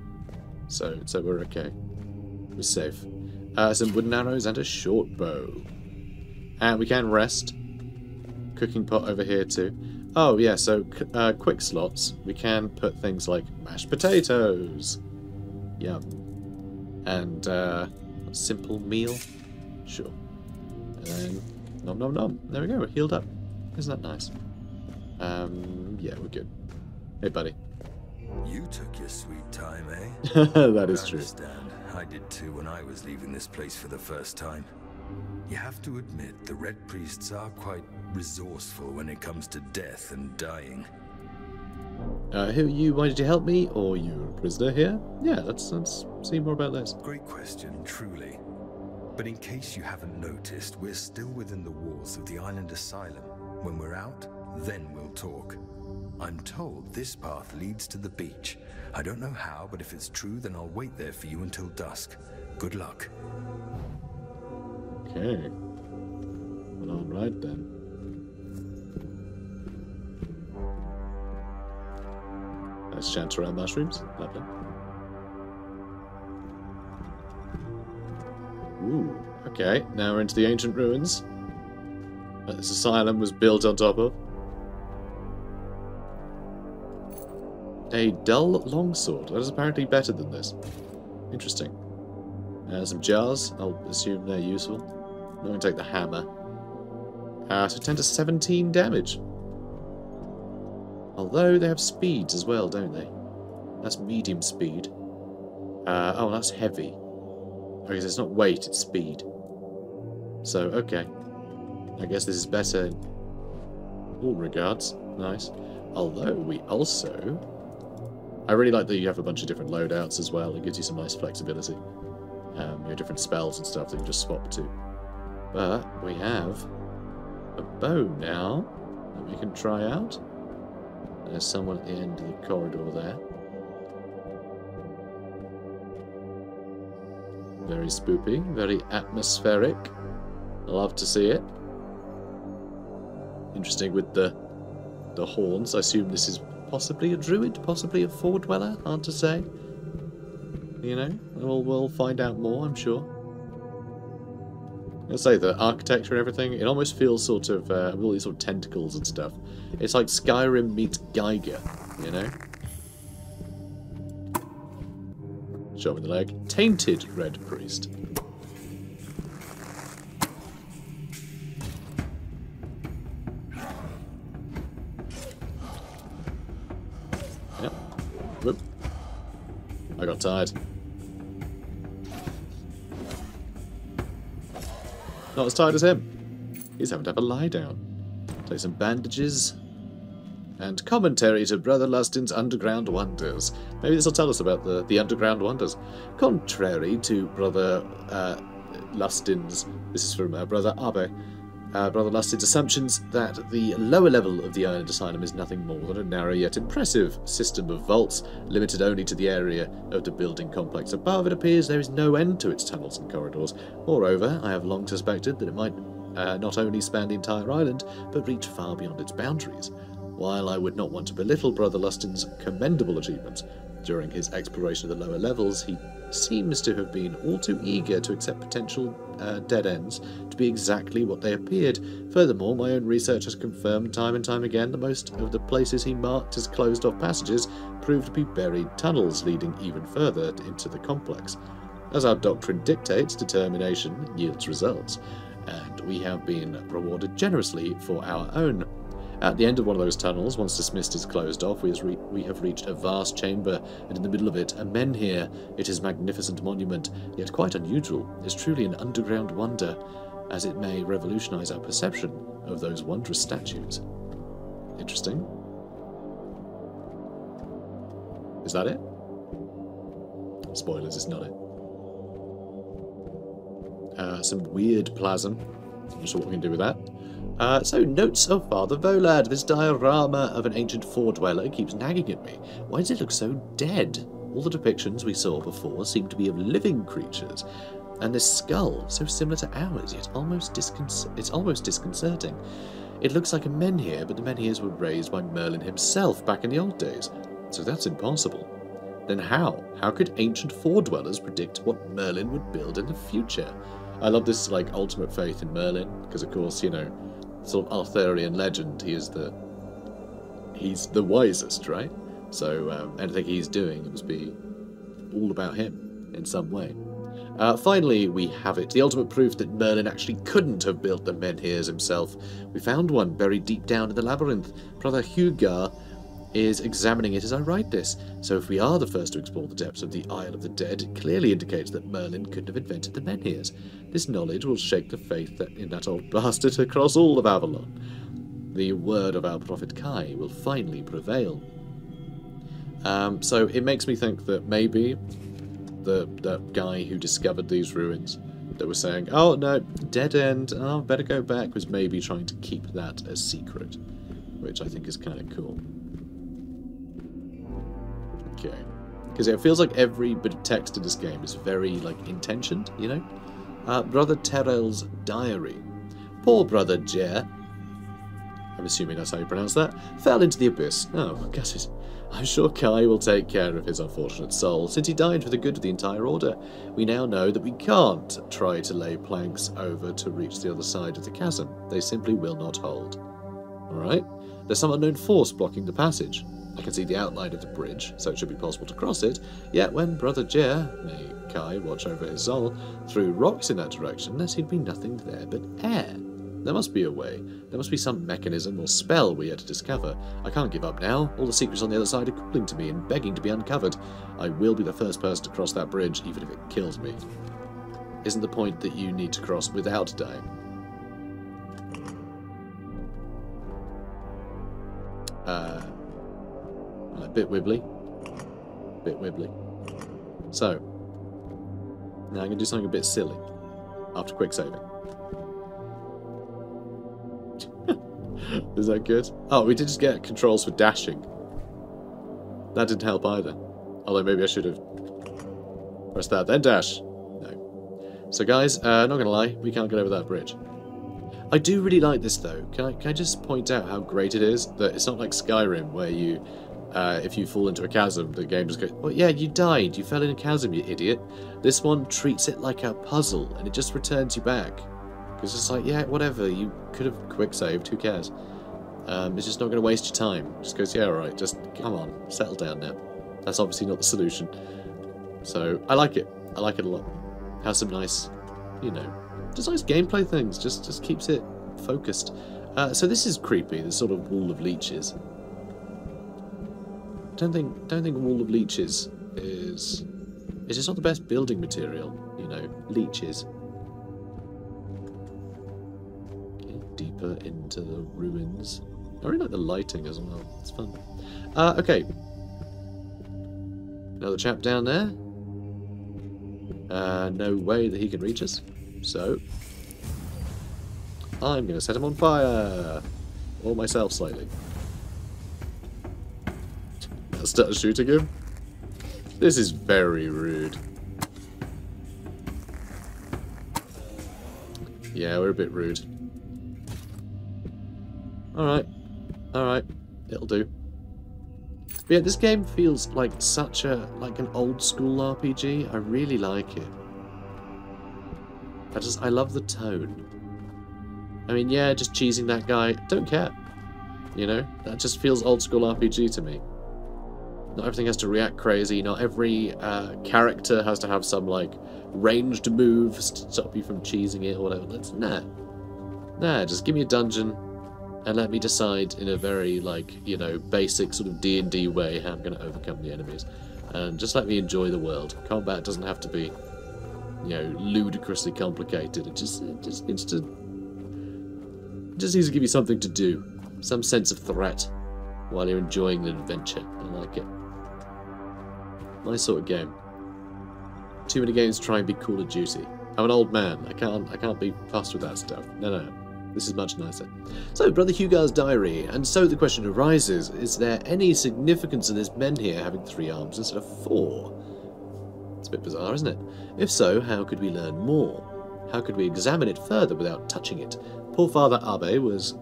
So we're okay. We're safe. Some wooden arrows and a short bow. And we can rest. Cooking pot over here too. Oh yeah, so quick slots. We can put things like mashed potatoes. Yum. And a simple meal. Sure. And then nom nom nom. There we go, we're healed up. Isn't that nice? Yeah, we're good. Hey, buddy. You took your sweet time, eh? That is true. I understand. I did too when I was leaving this place for the first time. You have to admit, the Red Priests are quite resourceful when it comes to death and dying. Who are you? Why did you help me? Or you're a prisoner here? Yeah, let's see more about this. Great question, truly. But in case you haven't noticed, we're still within the walls of the Island Asylum. When we're out, then we'll talk. I'm told this path leads to the beach. I don't know how, but if it's true, then I'll wait there for you until dusk. Good luck. Okay. Well, all right then. Nice chance around mushrooms. Lovely. Ooh. Okay. Now we're into the ancient ruins that this asylum was built on top of. A dull longsword. That is apparently better than this. Interesting. Some jars. I'll assume they're useful. I'm going to take the hammer. So 10 to 17 damage. Although they have speeds as well, don't they? That's medium speed. Oh, that's heavy. Okay, so it's not weight, it's speed. So, okay. I guess this is better in all regards. Nice. Although we also... I really like that you have a bunch of different loadouts as well. It gives you some nice flexibility. You have different spells and stuff that you can just swap to. But we have a bow now that we can try out. There's someone at the end of the corridor there. Very spoopy, very atmospheric. I love to see it. Interesting with the horns. I assume this is... possibly a druid, possibly a Fore Dweller, hard to say. You know, we'll find out more, I'm sure. I'll say the architecture and everything, it almost feels sort of, with all these sort of tentacles and stuff. It's like Skyrim meets Geiger, you know? Shot with the leg. Tainted Red Priest. I got tired. Not as tired as him. He's having to have a lie down. Take some bandages. And commentary to Brother Lustin's Underground Wonders. Maybe this will tell us about the Underground Wonders. Contrary to Brother Lustin's... This is from Brother Abe. Brother Lustin's assumptions that the lower level of the Island Asylum is nothing more than a narrow yet impressive system of vaults, limited only to the area of the building complex above, it appears there is no end to its tunnels and corridors. Moreover, I have long suspected that it might not only span the entire island, but reach far beyond its boundaries. While I would not want to belittle Brother Lustin's commendable achievements, during his exploration of the lower levels, he seems to have been all too eager to accept potential dead ends to be exactly what they appeared. Furthermore, my own research has confirmed time and time again that most of the places he marked as closed-off passages proved to be buried tunnels leading even further into the complex. As our doctrine dictates, determination yields results, and we have been rewarded generously for our own. At the end of one of those tunnels, once dismissed as closed off, we have reached a vast chamber, and in the middle of it, a menhir. It is a magnificent monument, yet quite unusual. It's truly an underground wonder, as it may revolutionise our perception of those wondrous statues. Interesting. Is that it? Spoilers, it's not it. Some weird plasm. I'm not sure what we can do with that. So, notes of Father Vaughan. This diorama of an ancient Fore Dweller keeps nagging at me. Why does it look so dead? All the depictions we saw before seem to be of living creatures. And this skull, so similar to ours, yet almost it's almost disconcerting. It looks like a menhir, but the menhirs were raised by Merlin himself back in the old days, so that's impossible. Then how? How could ancient Fore Dwellers predict what Merlin would build in the future? I love this, like, ultimate faith in Merlin, because of course, you know, sort of Arthurian legend, he's the wisest, right? So anything he's doing, it must be all about him in some way. Finally, we have it, the ultimate proof that Merlin actually couldn't have built the menhirs himself. We found one buried deep down in the labyrinth. Brother Hugar is examining it as I write this, so if we are the first to explore the depths of the Isle of the Dead, it clearly indicates that Merlin couldn't have invented the menhirs. This knowledge will shake the faith in that old bastard across all of Avalon. The word of our prophet Kai will finally prevail. So it makes me think that maybe the guy who discovered these ruins that were saying, oh no, dead end, oh, better go back, was maybe trying to keep that a secret, which I think is kind of cool. Okay. Because it feels like every bit of text in this game is very, like, intentioned, you know? Brother Terrell's diary. Poor Brother Jer, I'm assuming that's how you pronounce that, fell into the abyss. Oh, got it. I'm sure Kai will take care of his unfortunate soul, since he died for the good of the entire order. We now know that we can't try to lay planks over to reach the other side of the chasm. They simply will not hold. Alright? There's some unknown force blocking the passage. I can see the outline of the bridge, so it should be possible to cross it, yet when Brother Jer, may Kai watch over his soul, threw rocks in that direction, there seemed to be nothing there but air. There must be a way. There must be some mechanism or spell we're yet to discover. I can't give up now. All the secrets on the other side are calling to me and begging to be uncovered. I will be the first person to cross that bridge, even if it kills me. Isn't the point that you need to cross without dying? A bit wibbly. Bit wibbly. So, now I'm going to do something a bit silly after quick saving. Is that good? Oh, we did just get controls for dashing. That didn't help either. Although maybe I should have pressed that, then dash. No. So guys, not going to lie, we can't get over that bridge. I do really like this though. Can I just point out how great it is that it's not like Skyrim where you, if you fall into a chasm, the game just goes, well, yeah, you died, you fell in a chasm, you idiot. This one treats it like a puzzle and it just returns you back. It's just like, yeah, whatever, you could have quick saved, who cares? It's just not going to waste your time. It just goes, yeah, alright, just come on, settle down now. That's obviously not the solution. So, I like it. I like it a lot. Has some nice, you know, just nice gameplay things. Just keeps it focused. So this is creepy, this sort of Wall of Leeches. Don't think Wall of Leeches is... It's just not the best building material, you know, leeches. Deeper into the ruins. I really like the lighting as well. It's fun. Okay. Another chap down there. No way that he can reach us. So, I'm going to set him on fire. Or myself slightly. I'll start shooting him. This is very rude. Yeah, we're a bit rude. Alright, it'll do. But yeah, this game feels like such a, like an old school RPG. I really like it. I love the tone. I mean, yeah, just cheesing that guy, don't care. You know, that just feels old school RPG to me. Not everything has to react crazy, not every character has to have some, like, ranged moves to stop you from cheesing it or whatever. Nah, just give me a dungeon. And let me decide in a very, like, you know, basic sort of D&D way how I'm going to overcome the enemies. And just let me enjoy the world. Combat doesn't have to be, you know, ludicrously complicated. It just needs to... It just needs to give you something to do. Some sense of threat while you're enjoying the adventure. I like it. Nice sort of game. Too many games try and be Call of Duty. I'm an old man. I can't be fussed with that stuff. No. This is much nicer. So, Brother Hugar's diary. And so the question arises, is there any significance in this menhir having 3 arms instead of 4? It's a bit bizarre, isn't it? If so, how could we learn more? How could we examine it further without touching it? Poor Father Abbe was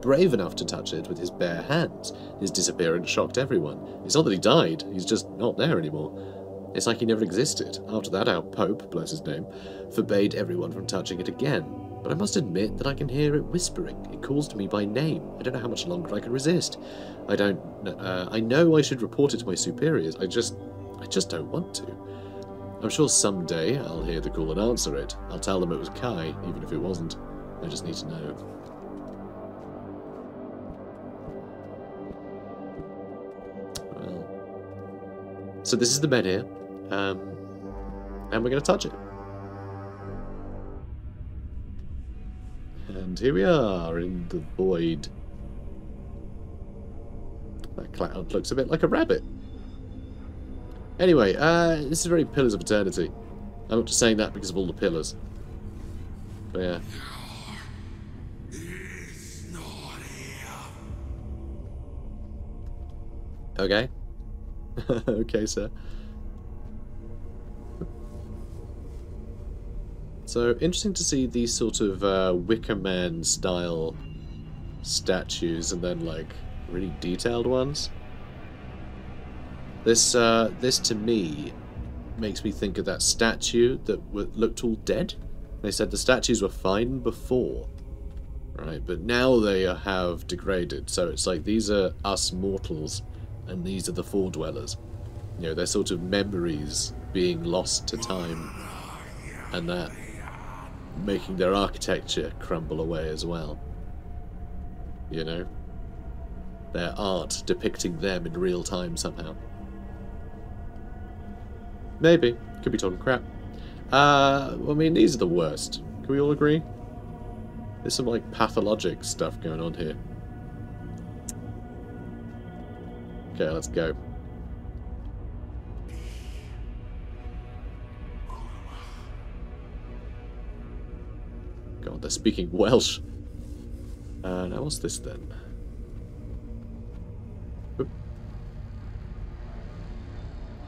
brave enough to touch it with his bare hands. His disappearance shocked everyone. It's not that he died, he's just not there anymore. It's like he never existed. After that, our Pope, bless his name, forbade everyone from touching it again. But I must admit that I can hear it whispering. It calls to me by name. I don't know how much longer I can resist. I know I should report it to my superiors. I just don't want to. I'm sure someday I'll hear the call and answer it. I'll tell them it was Kai, even if it wasn't. I just need to know. Well. So this is the Menhir here. And we're going to touch it. And here we are in the void. That cloud looks a bit like a rabbit. Anyway, this is very Pillars of Eternity. I'm not just saying that because of all the pillars. But yeah. Okay. Okay, sir. So, interesting to see these sort of Wicker Man style statues and then, like, really detailed ones. This, this to me, makes me think of that statue that looked all dead. They said the statues were fine before, right? But now they have degraded, so it's like these are us mortals and these are the Fore Dwellers. You know, they're sort of memories being lost to time and that. Making their architecture crumble away as well. You know? Their art depicting them in real time somehow. Maybe. Could be talking crap. I mean, these are the worst. Can we all agree? There's some, like, pathologic stuff going on here. Okay, let's go. God, they're speaking Welsh. Now what's this then? Oop.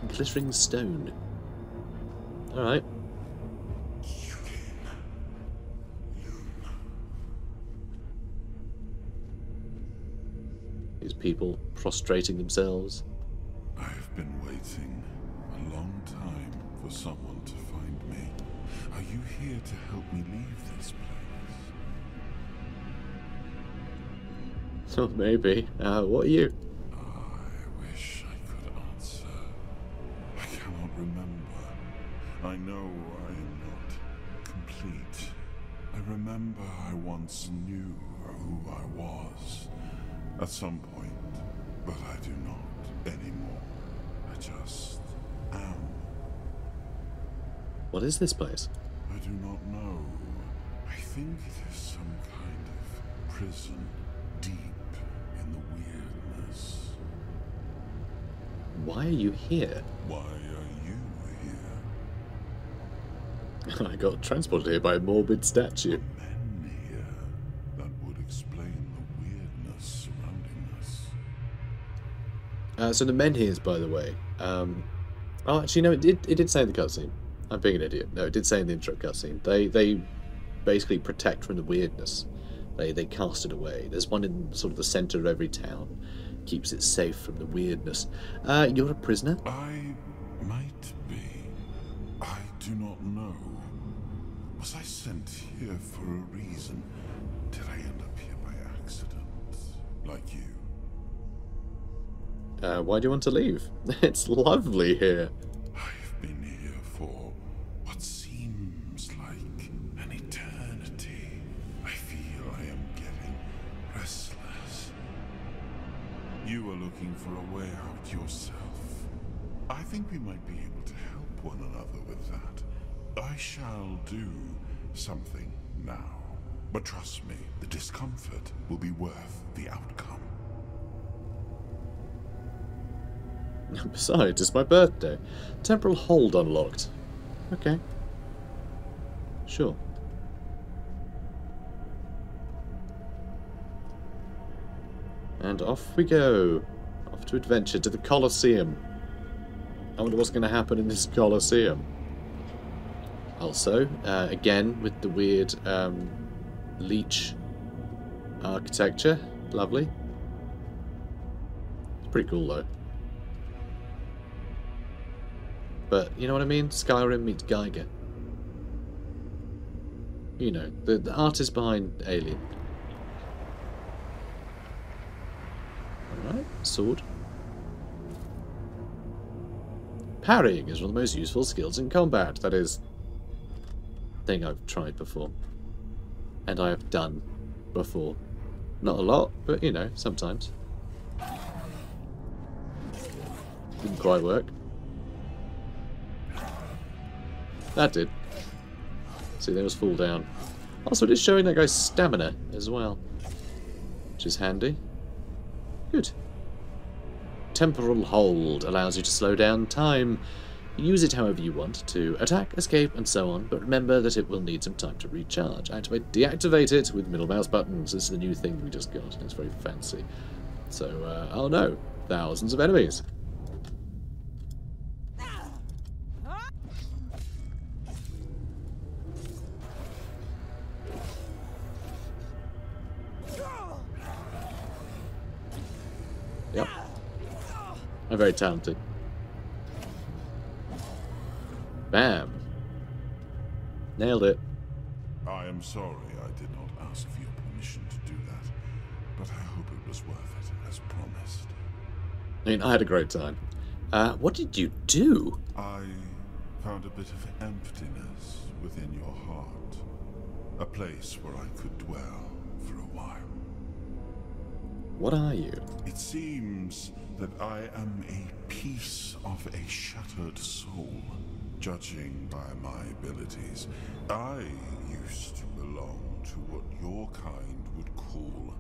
Glittering stone. Alright. These people prostrating themselves. I've been waiting a long time for someone to find me. Are you here to help me leave this place? Oh, maybe. What are you? I wish I could answer. I cannot remember. I know I am not complete. I remember I once knew who I was at some point, but I do not anymore. I just am. What is this place? I do not know. I think it is some kind of prison. Deep in the weirdness. Why are you here? Why are you here? I got transported here by a morbid statue. The men here that would explain the weirdness surrounding us. So the Menhirs, by the way. Oh, actually, no, it did say in the cutscene. I'm being an idiot. No, it did say in the intro cutscene. They basically protect from the weirdness. They cast it away. There's one in sort of the centre of every town. Keeps it safe from the weirdness. You're a prisoner? I might be. I do not know. Was I sent here for a reason? Did I end up here by accident? Like you? Why do you want to leave? It's lovely here. I've been here for what seems like an eternity. You are looking for a way out yourself. I think we might be able to help one another with that. I shall do something now. But trust me, the discomfort will be worth the outcome. Besides, it's my birthday. Temporal hold unlocked. Okay. Sure. And off we go. Off to adventure to the Colosseum. I wonder what's going to happen in this Colosseum. Also, again, with the weird leech architecture. Lovely. It's pretty cool though. But you know what I mean? Skyrim meets Geiger. You know, the artist behind Alien. Alright, sword. Parrying is one of the most useful skills in combat. That is a thing I've tried before. And I have done before. Not a lot, but you know, sometimes. Didn't quite work. That did. See, they must fall down. Also, it is showing that guy's stamina as well. Which is handy. Good. Temporal hold allows you to slow down time. Use it however you want to attack, escape, and so on, but remember that it will need some time to recharge. Activate, deactivate it with middle mouse buttons. This is the new thing we just got. It's very fancy. So, oh no. Thousands of enemies. Yep. I'm very talented. Bam. Nailed it. I am sorry I did not ask for your permission to do that, but I hope it was worth it, as promised. I mean, I had a great time. What did you do? I found a bit of emptiness within your heart. A place where I could dwell for a while. What are you? It seems that I am a piece of a shattered soul. Judging by my abilities, I used to belong to what your kind would call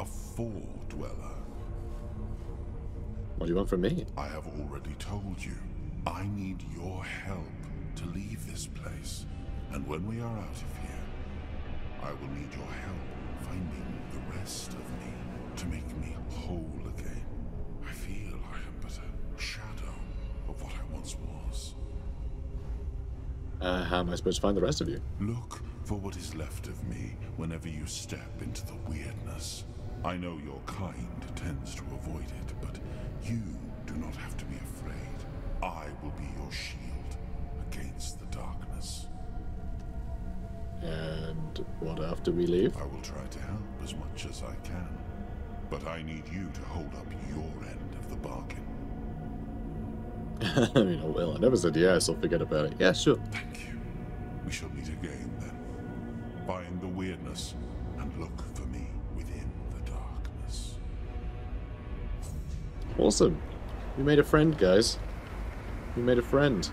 a Fore Dweller. What do you want from me? I have already told you. I need your help to leave this place. And when we are out of here, I will need your help finding the rest of me. To make me whole again. I feel I am but a shadow of what I once was. How am I supposed to find the rest of you? Look for what is left of me whenever you step into the weirdness. I know your kind tends to avoid it, but you do not have to be afraid. I will be your shield against the darkness. And what after we leave? I will try to help as much as I can. But I need you to hold up your end of the bargain. I mean, I will. I never said yes, I'll forget about it. Yeah, sure. Thank you. We shall meet again, then. Find the weirdness and look for me within the darkness. Awesome. We made a friend, guys. We made a friend.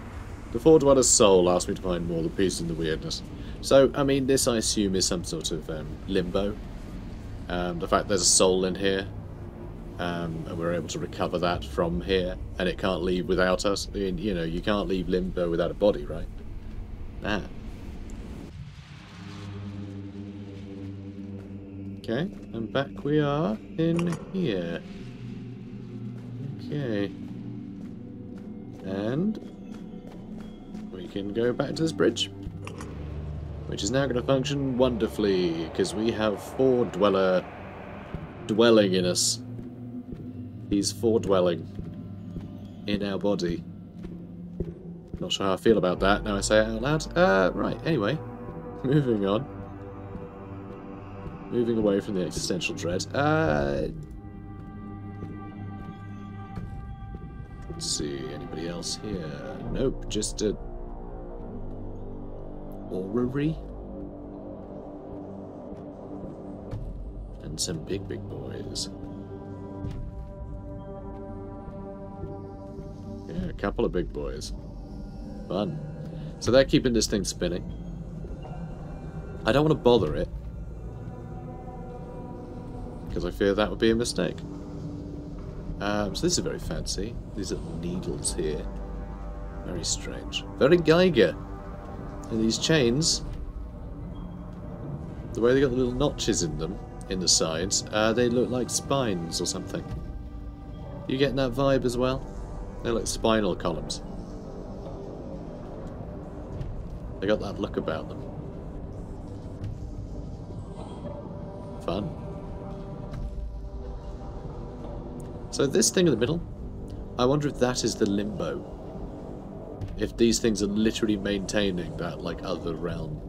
The Fore Dweller's soul asked me to find more the peace in the weirdness. So, I mean, this, I assume, is some sort of limbo. The fact there's a soul in here, and we're able to recover that from here, and it can't leave without us. I mean, you know, you can't leave limbo without a body, right? Nah. Okay, and back we are in here. Okay. And we can go back to this bridge. Which is now going to function wonderfully, because we have Fore Dweller dwelling in us. He's Fore Dwelling in our body. Not sure how I feel about that now I say it out loud. Right, anyway, moving on. Moving away from the existential dread. Let's see, anybody else here? Nope, just a... orrery. And some big boys. Yeah, a couple of big boys. Fun. So they're keeping this thing spinning. I don't want to bother it. Because I fear that would be a mistake. So this is very fancy. These little needles here. Very strange. Very Geiger. And these chains, the way they got the little notches in them, in the sides, they look like spines or something. You getting that vibe as well? They're like spinal columns. They got that look about them. So this thing in the middle, I wonder if that is the limbo. If these things are literally maintaining that, like, other realm.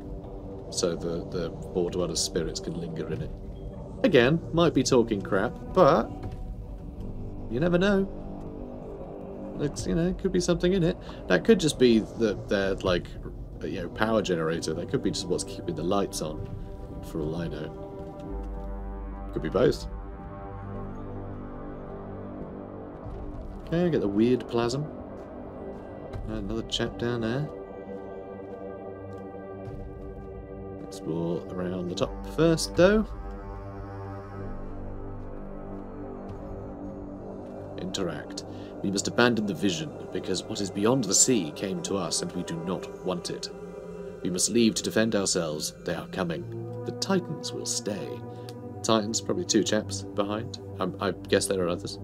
So the Fore Dwellers spirits can linger in it. Again, might be talking crap, but you never know. It's, you know, could be something in it. That could just be that they're, like, you know, power generator. That could be just what's keeping the lights on, for all I know. Could be both. Okay, I get the weird plasm. Another chap down there. Explore around the top first, though. Interact. We must abandon the vision, because what is beyond the sea came to us, and we do not want it. We must leave to defend ourselves. They are coming. The Titans will stay. Titans, probably two chaps behind. I guess there are others.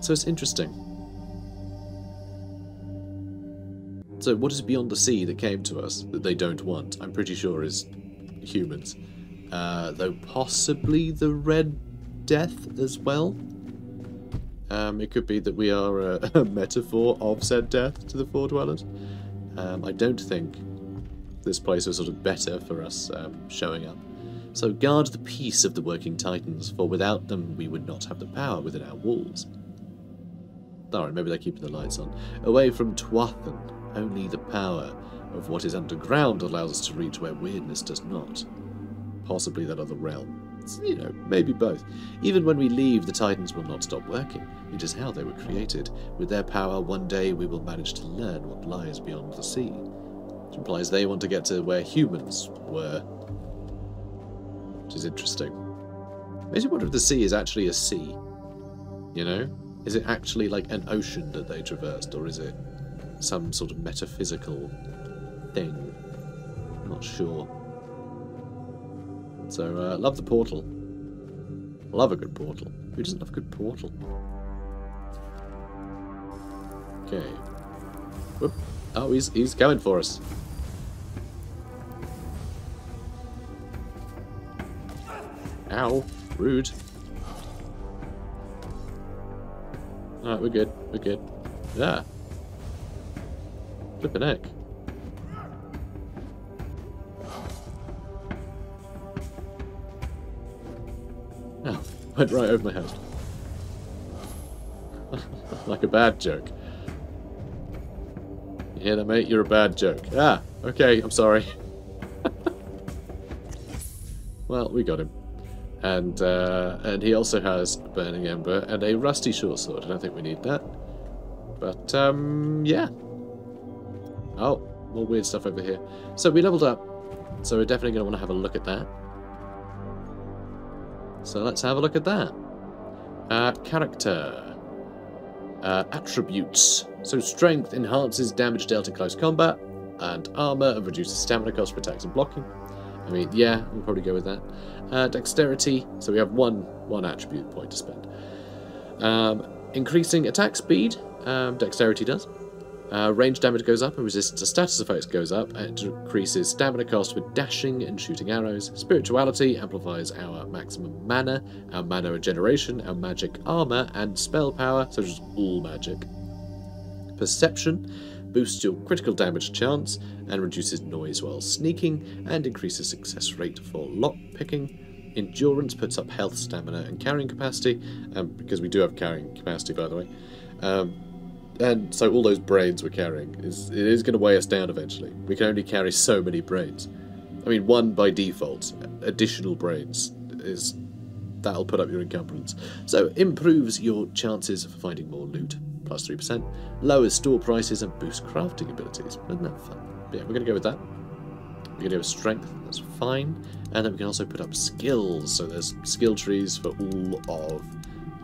So it's interesting. So what is beyond the sea that came to us that they don't want? I'm pretty sure is humans. Though possibly the Red Death as well. It could be that we are a metaphor of said death to the Fore Dwellers. I don't think this place was sort of better for us showing up. So guard the peace of the working Titans, for without them we would not have the power within our walls. Alright, maybe they're keeping the lights on. Away from Tuathan, only the power of what is underground allows us to reach where weirdness does not. Possibly that other realm. It's, you know, maybe both. Even when we leave, the Titans will not stop working. It is how they were created. With their power, one day we will manage to learn what lies beyond the sea. Which implies they want to get to where humans were. Which is interesting. Makes me wonder if the sea is actually a sea. You know? Is it actually like an ocean that they traversed, or is it some sort of metaphysical thing? I'm not sure. So, love the portal. Love a good portal. Who doesn't love a good portal? Okay. Whoop. Oh, he's coming for us. Ow, rude. Alright, we're good, we're good. Yeah. Flippin' heck. Oh, went right over my head. Like a bad joke. You hear that, mate? You're a bad joke. Ah, okay, I'm sorry. Well, we got him. And he also has a burning ember and a rusty short sword. I don't think we need that. But, yeah. Oh, more weird stuff over here. So we leveled up. So we're definitely going to want to have a look at that. So let's have a look at that. Character. Attributes. So strength enhances damage dealt in close combat. And armor and reduces stamina cost for attacks and blocking. I mean, yeah, we'll probably go with that. Dexterity, so we have one attribute point to spend. Increasing attack speed, dexterity does. Range damage goes up and resistance to status effects goes up. And it increases stamina cost with dashing and shooting arrows. Spirituality amplifies our maximum mana, our mana regeneration, our magic armor, and spell power, so just all magic. Perception. Boosts your critical damage chance and reduces noise while sneaking and increases success rate for lockpicking. Endurance puts up health, stamina and carrying capacity, because we do have carrying capacity, by the way. And so all those brains we're carrying, it is going to weigh us down eventually. We can only carry so many brains. I mean, one by default. Additional brains is... that'll put up your encumbrance. So improves your chances for finding more loot. Plus 3%, lowers store prices and boosts crafting abilities. Isn't that fun? But yeah, we're going to go with that. We're going to go with strength, that's fine. And then we can also put up skills. So there's skill trees for all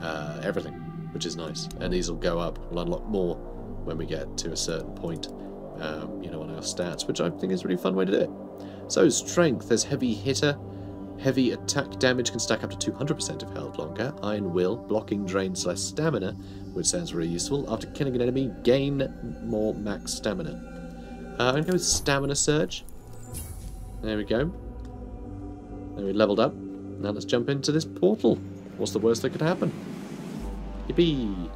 of everything, which is nice. And these will go up, we'll unlock more when we get to a certain point, you know, on our stats, which I think is a really fun way to do it. So strength, there's heavy hitter. Heavy attack damage can stack up to 200% if held longer. Iron will, blocking drains less stamina, which sounds really useful. After killing an enemy, gain more max stamina. I'm going to go with stamina surge. There we go. Then we leveled up. Now let's jump into this portal. What's the worst that could happen? Yippee!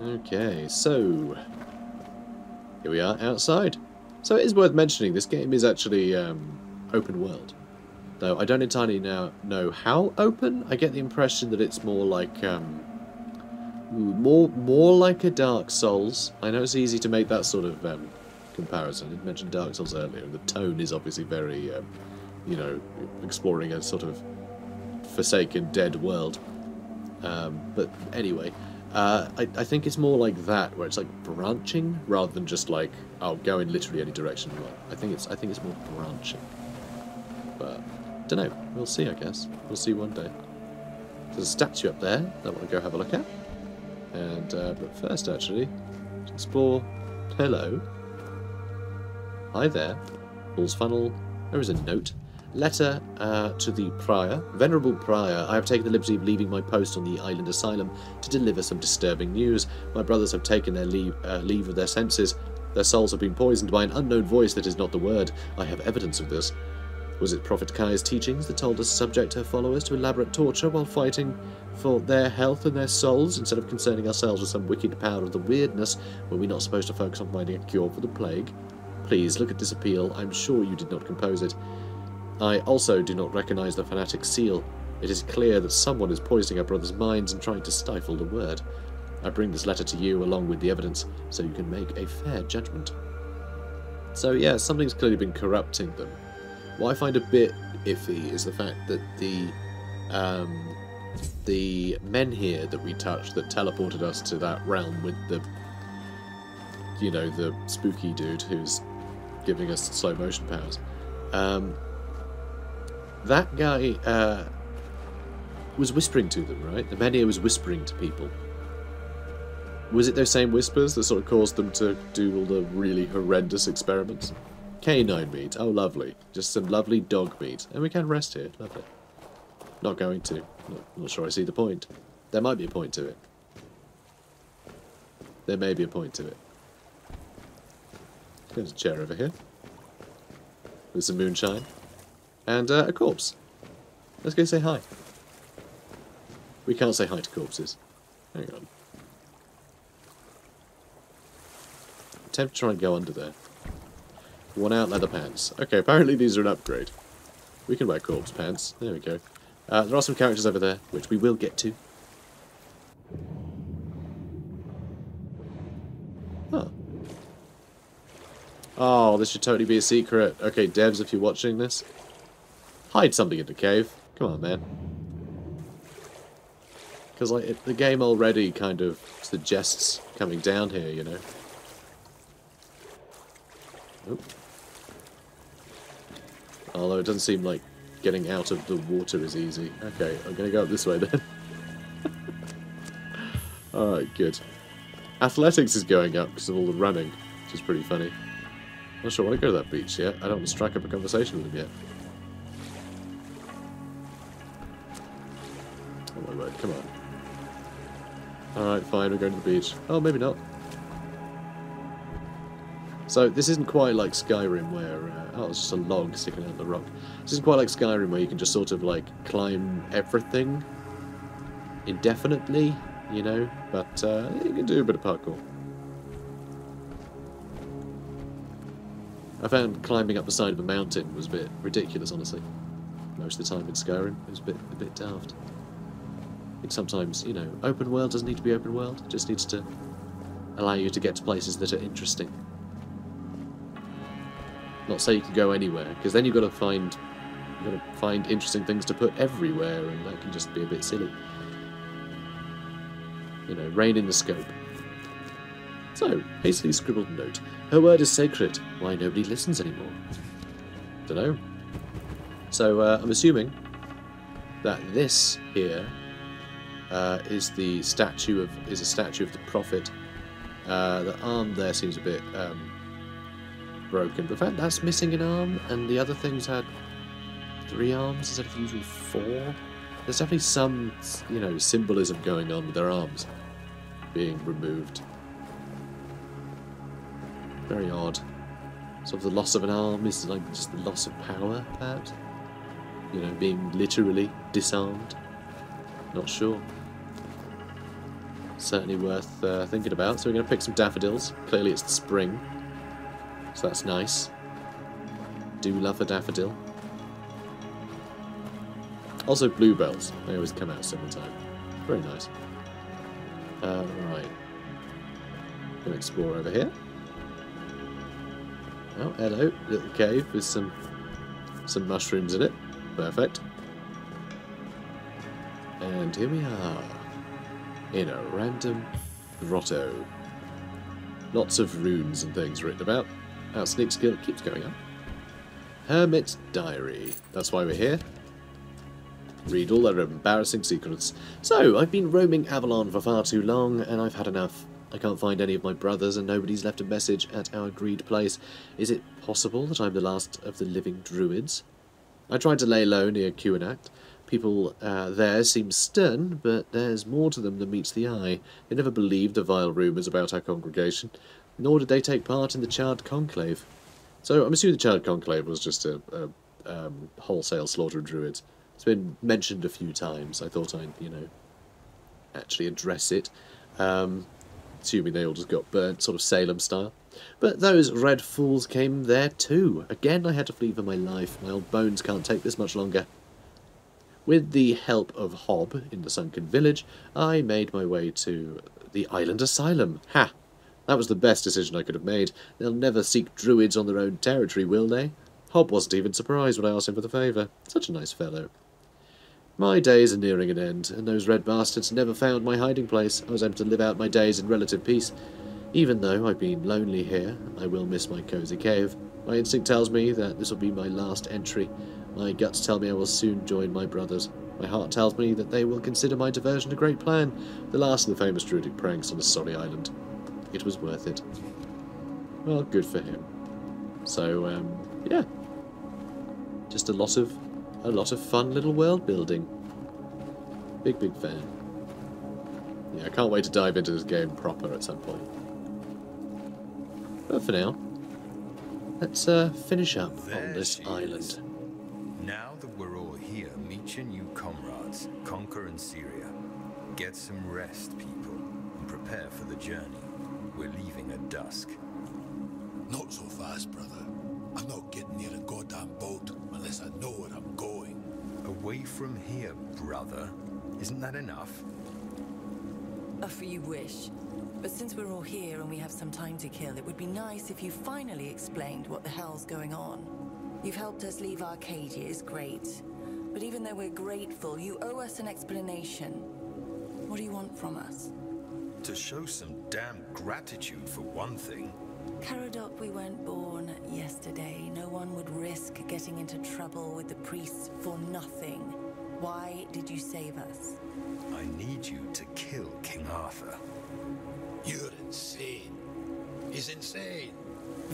Okay, so here we are outside. So it is worth mentioning, this game is actually open world. Though I don't entirely now know how open. I get the impression that it's more like more like a Dark Souls. I know it's easy to make that sort of comparison. I did mention Dark Souls earlier. The tone is obviously very, you know, exploring a sort of forsaken dead world. But anyway, I think it's more like that, where it's like branching rather than just like, oh, go in literally any direction you want. I think it's more branching. But don't know. We'll see, I guess. We'll see one day. There's a statue up there that I want to go have a look at. And but first, actually, explore. Hello. Hi there. Paul's funnel. There is a note. Letter to the Prior. Venerable Prior, I have taken the liberty of leaving my post on the Island Asylum to deliver some disturbing news. My brothers have taken their leave of their senses. Their souls have been poisoned by an unknown voice that is not the word. I have evidence of this. Was it Prophet Kai's teachings that told us to subject her followers to elaborate torture while fighting for their health and their souls, instead of concerning ourselves with some wicked power of the weirdness? Were we not supposed to focus on finding a cure for the plague? Please, look at this appeal. I'm sure you did not compose it. I also do not recognise the fanatic seal. It is clear that someone is poisoning our brothers' minds and trying to stifle the word. I bring this letter to you along with the evidence, so you can make a fair judgment. So yeah, something's clearly been corrupting them. What I find a bit iffy is the fact that the men here that we touched that teleported us to that realm with the, you know, the spooky dude who's giving us slow motion powers. That guy was whispering to them, right? The men here was whispering to people. Was it those same whispers that sort of caused them to do all the really horrendous experiments? Canine meat. Oh, lovely. Just some lovely dog meat. And we can rest here. Lovely. Not going to. Not sure I see the point. There might be a point to it. There may be a point to it. There's a chair over here. There's some moonshine. And a corpse. Let's go say hi. We can't say hi to corpses. Hang on. Attempt to try and go under there. Worn out leather pants. Okay, apparently these are an upgrade. We can wear corpse pants. There we go. There are some characters over there, which we will get to. Huh. Oh, this should totally be a secret. Okay, devs, if you're watching this, hide something in the cave. Come on, man. Because like the game already kind of suggests coming down here, you know. Oh. Although it doesn't seem like getting out of the water is easy. Okay, I'm going to go up this way then. Alright, good. Athletics is going up because of all the running, which is pretty funny. I'm not sure I want to go to that beach yet. I don't want to strike up a conversation with him yet. Oh my word, come on. Alright, fine, we're going to the beach. Oh, maybe not. So this isn't quite like Skyrim where... oh, it's just a log sticking out the rock. This isn't quite like Skyrim where you can just sort of, like, climb everything indefinitely, you know? But you can do a bit of parkour. I found climbing up the side of a mountain was a bit ridiculous, honestly. Most of the time in Skyrim, it was a bit daft. I think sometimes, you know, open world doesn't need to be open world. It just needs to allow you to get to places that are interesting. Not say you can go anywhere, because then you've got to find interesting things to put everywhere, and that can just be a bit silly. You know, rein in the scope. So, hastily scribbled note. Her word is sacred. Why nobody listens anymore? Dunno. So I'm assuming that this here is the statue of a statue of the prophet. The arm there seems a bit broken. The fact that's missing an arm, and the other things had 3 arms instead of the usual 4. There's definitely some, you know, symbolism going on with their arms being removed. Very odd. Sort of the loss of an arm is like just the loss of power, perhaps? You know, being literally disarmed? Not sure. Certainly worth thinking about. So we're going to pick some daffodils. Clearly it's the spring, so that's nice. Do love a daffodil. Also bluebells. They always come out summertime. Very nice. Right. Gonna explore over here. Oh, hello. Little cave with some mushrooms in it. Perfect. And here we are. In a random grotto. Lots of runes and things written about. Our sneak skill keeps going up. Hermit's Diary. That's why we're here. Read all their embarrassing secrets. So, I've been roaming Avalon for far too long, and I've had enough. I can't find any of my brothers, and nobody's left a message at our agreed place. Is it possible that I'm the last of the living druids? I tried to lay low near Cuenacht. People there seem stern, but there's more to them than meets the eye. They never believed the vile rumours about our congregation, nor did they take part in the Charred Conclave. So I'm assuming the Charred Conclave was just a wholesale slaughter of druids. It's been mentioned a few times. I thought I'd, you know, actually address it. Assuming they all just got burnt, sort of Salem style. But those red fools came there too. Again, I had to flee for my life. My old bones can't take this much longer. With the help of Hob in the sunken village, I made my way to the Island Asylum. Ha! That was the best decision I could have made. They'll never seek druids on their own territory, will they? Hob wasn't even surprised when I asked him for the favour. Such a nice fellow. My days are nearing an end, and those red bastards never found my hiding place. I was able to live out my days in relative peace. Even though I've been lonely here, I will miss my cosy cave. My instinct tells me that this will be my last entry. My guts tell me I will soon join my brothers. My heart tells me that they will consider my diversion a great plan, the last of the famous druidic pranks on a sorry island. It was worth it. Well, good for him. So, yeah. Just a lot of fun little world building. Big fan. Yeah, I can't wait to dive into this game proper at some point. But for now, let's finish up on this island. Now that we're all here, meet your new comrades, conquer in Syria. Get some rest, people, and prepare for the journey. We're leaving at dusk. Not so fast, brother. I'm not getting near a goddamn boat unless I know where I'm going. Away from here, brother. Isn't that enough? If you wish. But since we're all here and we have some time to kill, it would be nice if you finally explained what the hell's going on. You've helped us leave Arcadia is great. But even though we're grateful, you owe us an explanation. What do you want from us? To show some damn gratitude for one thing. Caradoc, we weren't born yesterday. No one would risk getting into trouble with the priests for nothing. Why did you save us? I need you to kill King Arthur. You're insane. He's insane.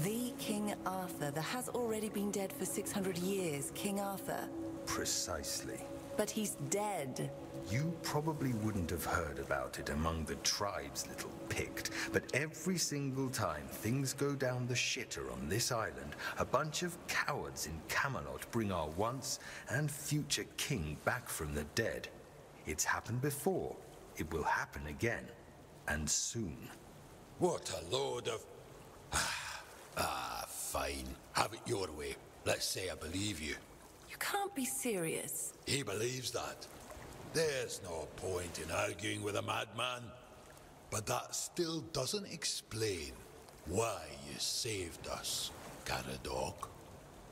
The King Arthur that has already been dead for 600 years, King Arthur. Precisely. But he's dead. You probably wouldn't have heard about it among the tribes, little pict, but every single time things go down the shitter on this island, a bunch of cowards in Camelot bring our once and future king back from the dead. It's happened before. It will happen again. And soon. What a load of... Ah, fine. Have it your way. Let's say I believe you. You can't be serious. He believes that. There's no point in arguing with a madman. But that still doesn't explain why you saved us, Caradoc.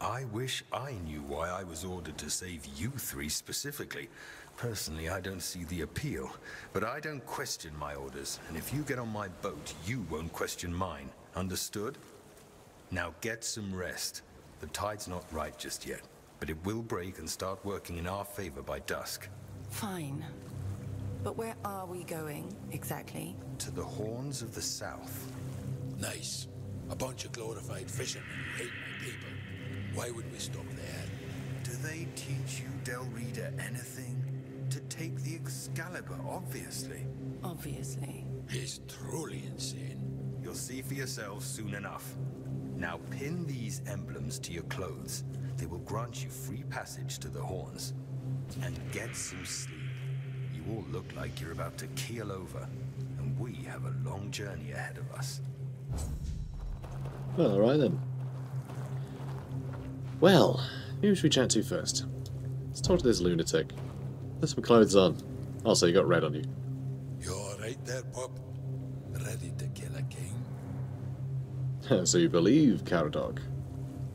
I wish I knew why I was ordered to save you three specifically. Personally, I don't see the appeal. But I don't question my orders. And if you get on my boat, you won't question mine. Understood? Now get some rest. The tide's not right just yet, but it will break and start working in our favor by dusk. Fine. But where are we going, exactly? To the Horns of the South. Nice. A bunch of glorified fishermen who hate my people. Why would we stop there? Do they teach you, Del Reader, anything? To take the Excalibur, obviously. Obviously. He's truly insane. You'll see for yourselves soon enough. Now pin these emblems to your clothes. They will grant you free passage to the Horns. And get some sleep. You all look like you're about to keel over, and we have a long journey ahead of us. Well, all right then. Well, who should we chat to first? Let's talk to this lunatic. Put some clothes on. Also, you got red on you. You all right there, Pop? Ready to kill a king? So you believe, Caradoc?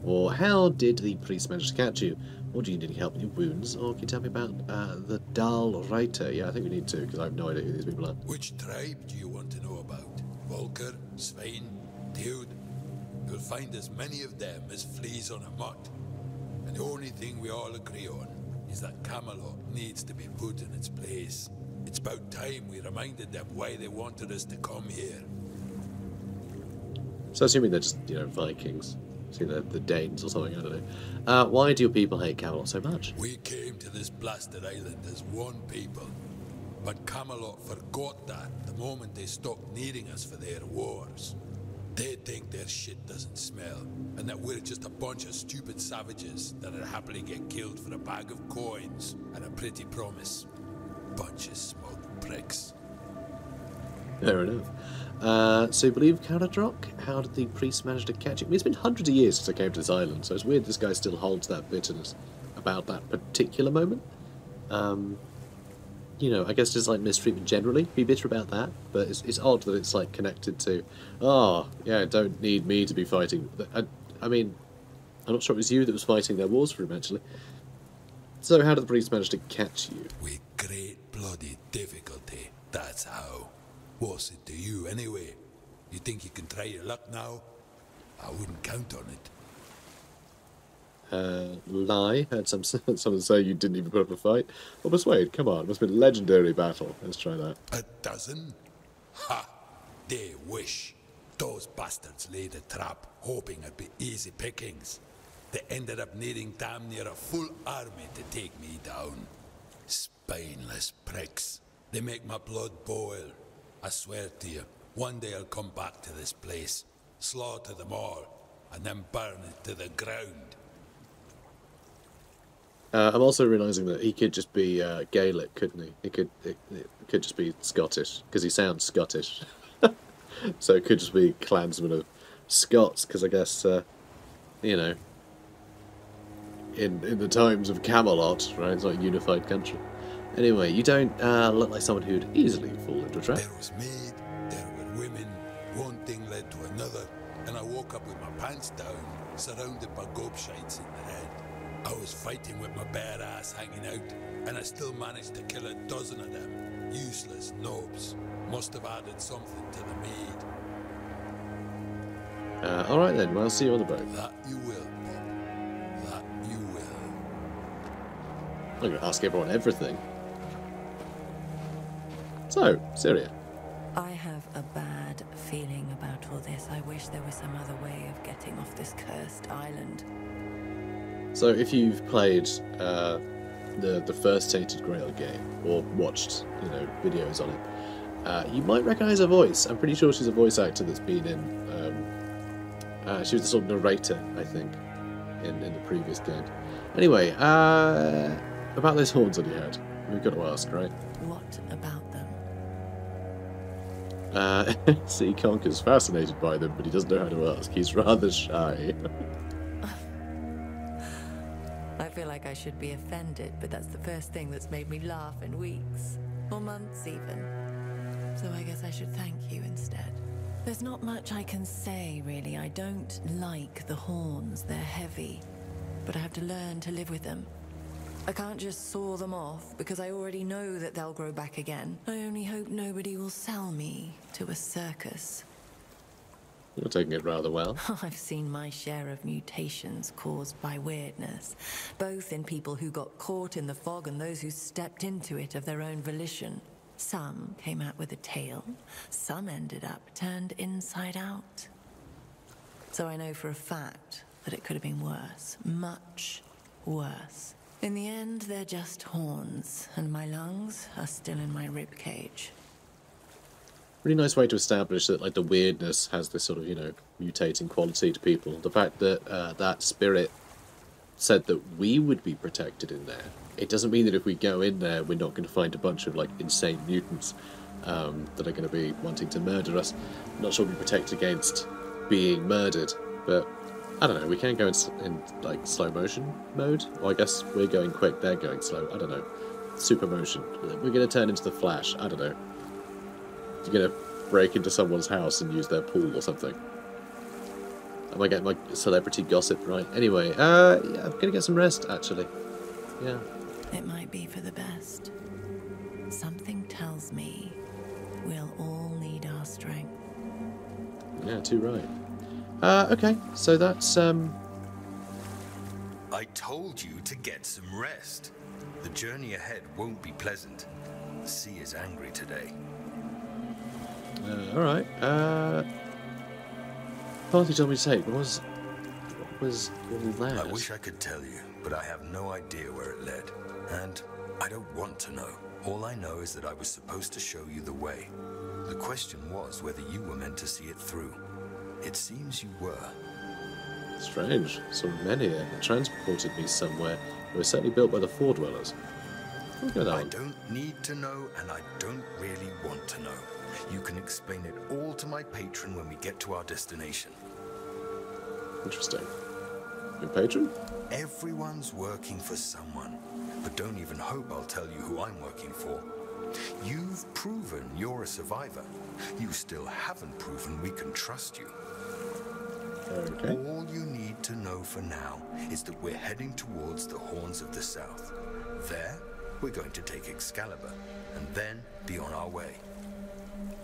Or how did the priest manage to catch you? Or do you need any help with your wounds? Or can you tell me about the Dal Reiter? Yeah, I think we need to, because I have no idea who these people are. Which tribe do you want to know about? Volker, Svein, Teod? You'll find as many of them as fleas on a moth. And the only thing we all agree on is that Camelot needs to be put in its place. It's about time we reminded them why they wanted us to come here. So assuming they're just, you know, Vikings. See, the Danes or something, I don't know. Why do your people hate Camelot so much? We came to this blasted island as one people, but Camelot forgot that the moment they stopped needing us for their wars. They think their shit doesn't smell, and that we're just a bunch of stupid savages that'd happily get killed for a bag of coins and a pretty promise. Bunch of smug pricks. Fair enough. So you believe Caradoc? How did the priest manage to catch it? I mean, it's been hundreds of years since I came to this island, so it's weird this guy still holds that bitterness about that particular moment. You know, I guess just like mistreatment generally, be bitter about that, but it's odd that it's like connected to, oh, yeah, don't need me to be fighting. I mean, I'm not sure it was you that was fighting their wars for him, actually. So how did the priest manage to catch you? With great bloody difficulty, that's how. What's it to you, anyway? You think you can try your luck now? I wouldn't count on it. Lie. Heard someone say you didn't even put up a fight. Or persuade, come on. It must have been a legendary battle. Let's try that. A dozen? Ha! They wish. Those bastards laid a trap, hoping it'd be easy pickings. They ended up needing damn near a full army to take me down. Spineless pricks. They make my blood boil. I swear to you, one day I'll come back to this place, slaughter them all, and then burn it to the ground. I'm also realising that he could just be Gaelic, couldn't he? It could just be Scottish, because he sounds Scottish. So it could just be clansman of Scots, because I guess, you know, in the times of Camelot, right, it's like a unified country. Anyway, you don't look like someone who'd easily fall into a trap. There was maid, there were women, one thing led to another, and I woke up with my pants down, surrounded by gobshites in the head. I was fighting with my bare ass hanging out, and I still managed to kill a dozen of them. Useless knobs. Must have added something to the mead. Alright then, well, I'll see you on the boat. That you will, Bob. That you will. I'm going to ask everyone everything. So, Syria. I have a bad feeling about all this. I wish there was some other way of getting off this cursed island. So if you've played the first Tainted Grail game, or watched, you know, videos on it, you might recognise her voice. I'm pretty sure she's a voice actor that's been in... she was the sort of narrator, I think, in the previous game. Anyway, about those horns on your head. We've got to ask, right? What about... see, Conker's fascinated by them, but he doesn't know how to ask. He's rather shy. I feel like I should be offended, but that's the first thing that's made me laugh in weeks. Or months, even. So I guess I should thank you instead. There's not much I can say, really. I don't like the horns. They're heavy. But I have to learn to live with them. I can't just saw them off, because I already know that they'll grow back again. I only hope nobody will sell me to a circus. You're taking it rather well. I've seen my share of mutations caused by weirdness, both in people who got caught in the fog and those who stepped into it of their own volition. Some came out with a tail, some ended up turned inside out. So I know for a fact that it could have been worse, much worse. In the end, they're just horns, and my lungs are still in my ribcage. really nice way to establish that, like, the weirdness has this sort of, you know, mutating quality to people. The fact that that spirit said that we would be protected in there. It doesn't mean that if we go in there, we're not going to find a bunch of, like, insane mutants that are going to be wanting to murder us. I'm not sure we protect against being murdered, but I don't know. We can go in like, slow motion mode. Well, I guess we're going quick, they're going slow. I don't know. Super motion. We're going to turn into the Flash. I don't know. You're going to break into someone's house and use their pool or something. Am I getting my celebrity gossip right? Anyway, yeah, I'm going to get some rest, actually. Yeah. It might be for the best. Something tells me we'll all need our strength. Yeah, too right. Okay, so that's, I told you to get some rest. The journey ahead won't be pleasant. The sea is angry today. Alright, party told me to take, what was all that? I wish I could tell you, but I have no idea where it led. And I don't want to know. All I know is that I was supposed to show you the way. The question was whether you were meant to see it through. It seems you were. Strange. Some Menhir transported me somewhere. It was certainly built by the Fore Dwellers. I don't need to know, and I don't really want to know. You can explain it all to my patron when we get to our destination. Interesting. Your patron? Everyone's working for someone, but don't even hope I'll tell you who I'm working for. You've proven you're a survivor. You still haven't proven we can trust you. Okay. All you need to know for now is that we're heading towards the Horns of the South. There, we're going to take Excalibur, and then be on our way.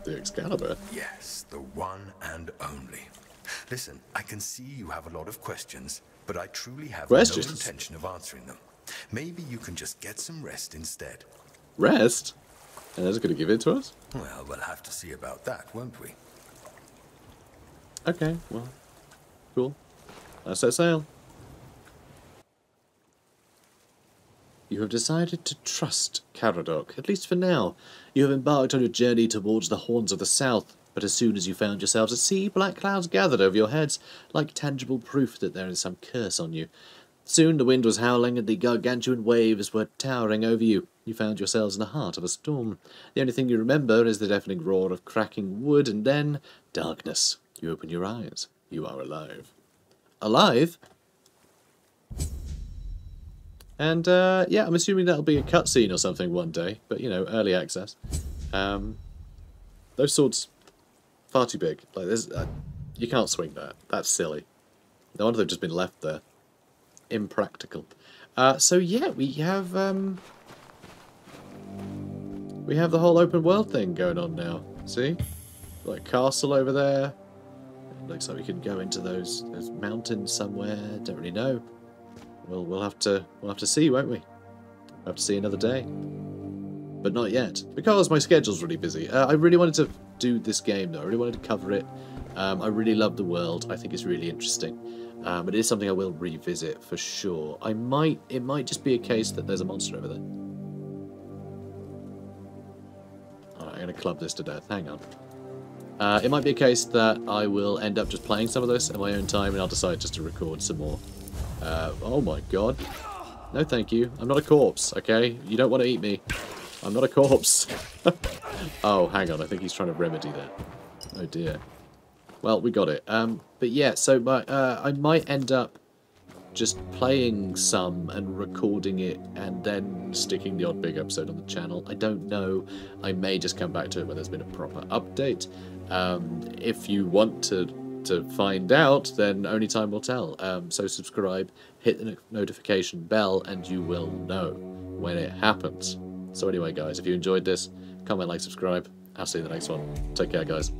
The Excalibur? Yes, the one and only. Listen, I can see you have a lot of questions, but I truly have no intention of answering them. Maybe you can just get some rest instead. Rest? And that's going to give it to us? Well, we'll have to see about that, won't we? Okay, well, cool. Let's set sail. You have decided to trust Caradoc, at least for now. You have embarked on your journey towards the Horns of the South, but as soon as you found yourselves at sea, black clouds gathered over your heads, like tangible proof that there is some curse on you. Soon the wind was howling and the gargantuan waves were towering over you. You found yourselves in the heart of a storm. The only thing you remember is the deafening roar of cracking wood, and then darkness. You open your eyes. You are alive. Alive? And, yeah, I'm assuming that'll be a cutscene or something one day. But, you know, early access. Those swords far too big. Like, there's, you can't swing that. That's silly. No wonder they've just been left there. Impractical. So, yeah, we have the whole open world thing going on now. See? Like, castle over there. It looks like we can go into those mountains somewhere. Don't really know. We'll have to see, won't we? We'll have to see another day, but not yet because my schedule's really busy. I really wanted to do this game though. I really wanted to cover it. I really love the world. I think it's really interesting. It is something I will revisit for sure. It might just be a case that there's a monster over there. All right, I'm gonna club this to death. Hang on. It might be a case that I will end up just playing some of this in my own time, and I'll decide just to record some more. Oh my god. No thank you. I'm not a corpse, okay? You don't want to eat me. I'm not a corpse. Oh, hang on. I think he's trying to remedy that. Oh dear. Well, we got it. But yeah, so I might end up just playing some and recording it and then sticking the odd big episode on the channel. I don't know. I may just come back to it when there's been a proper update. If you want to find out, then only time will tell. So subscribe, hit the notification bell, and you will know when it happens. So anyway, guys, if you enjoyed this, comment, like, subscribe. I'll see you in the next one. Take care, guys.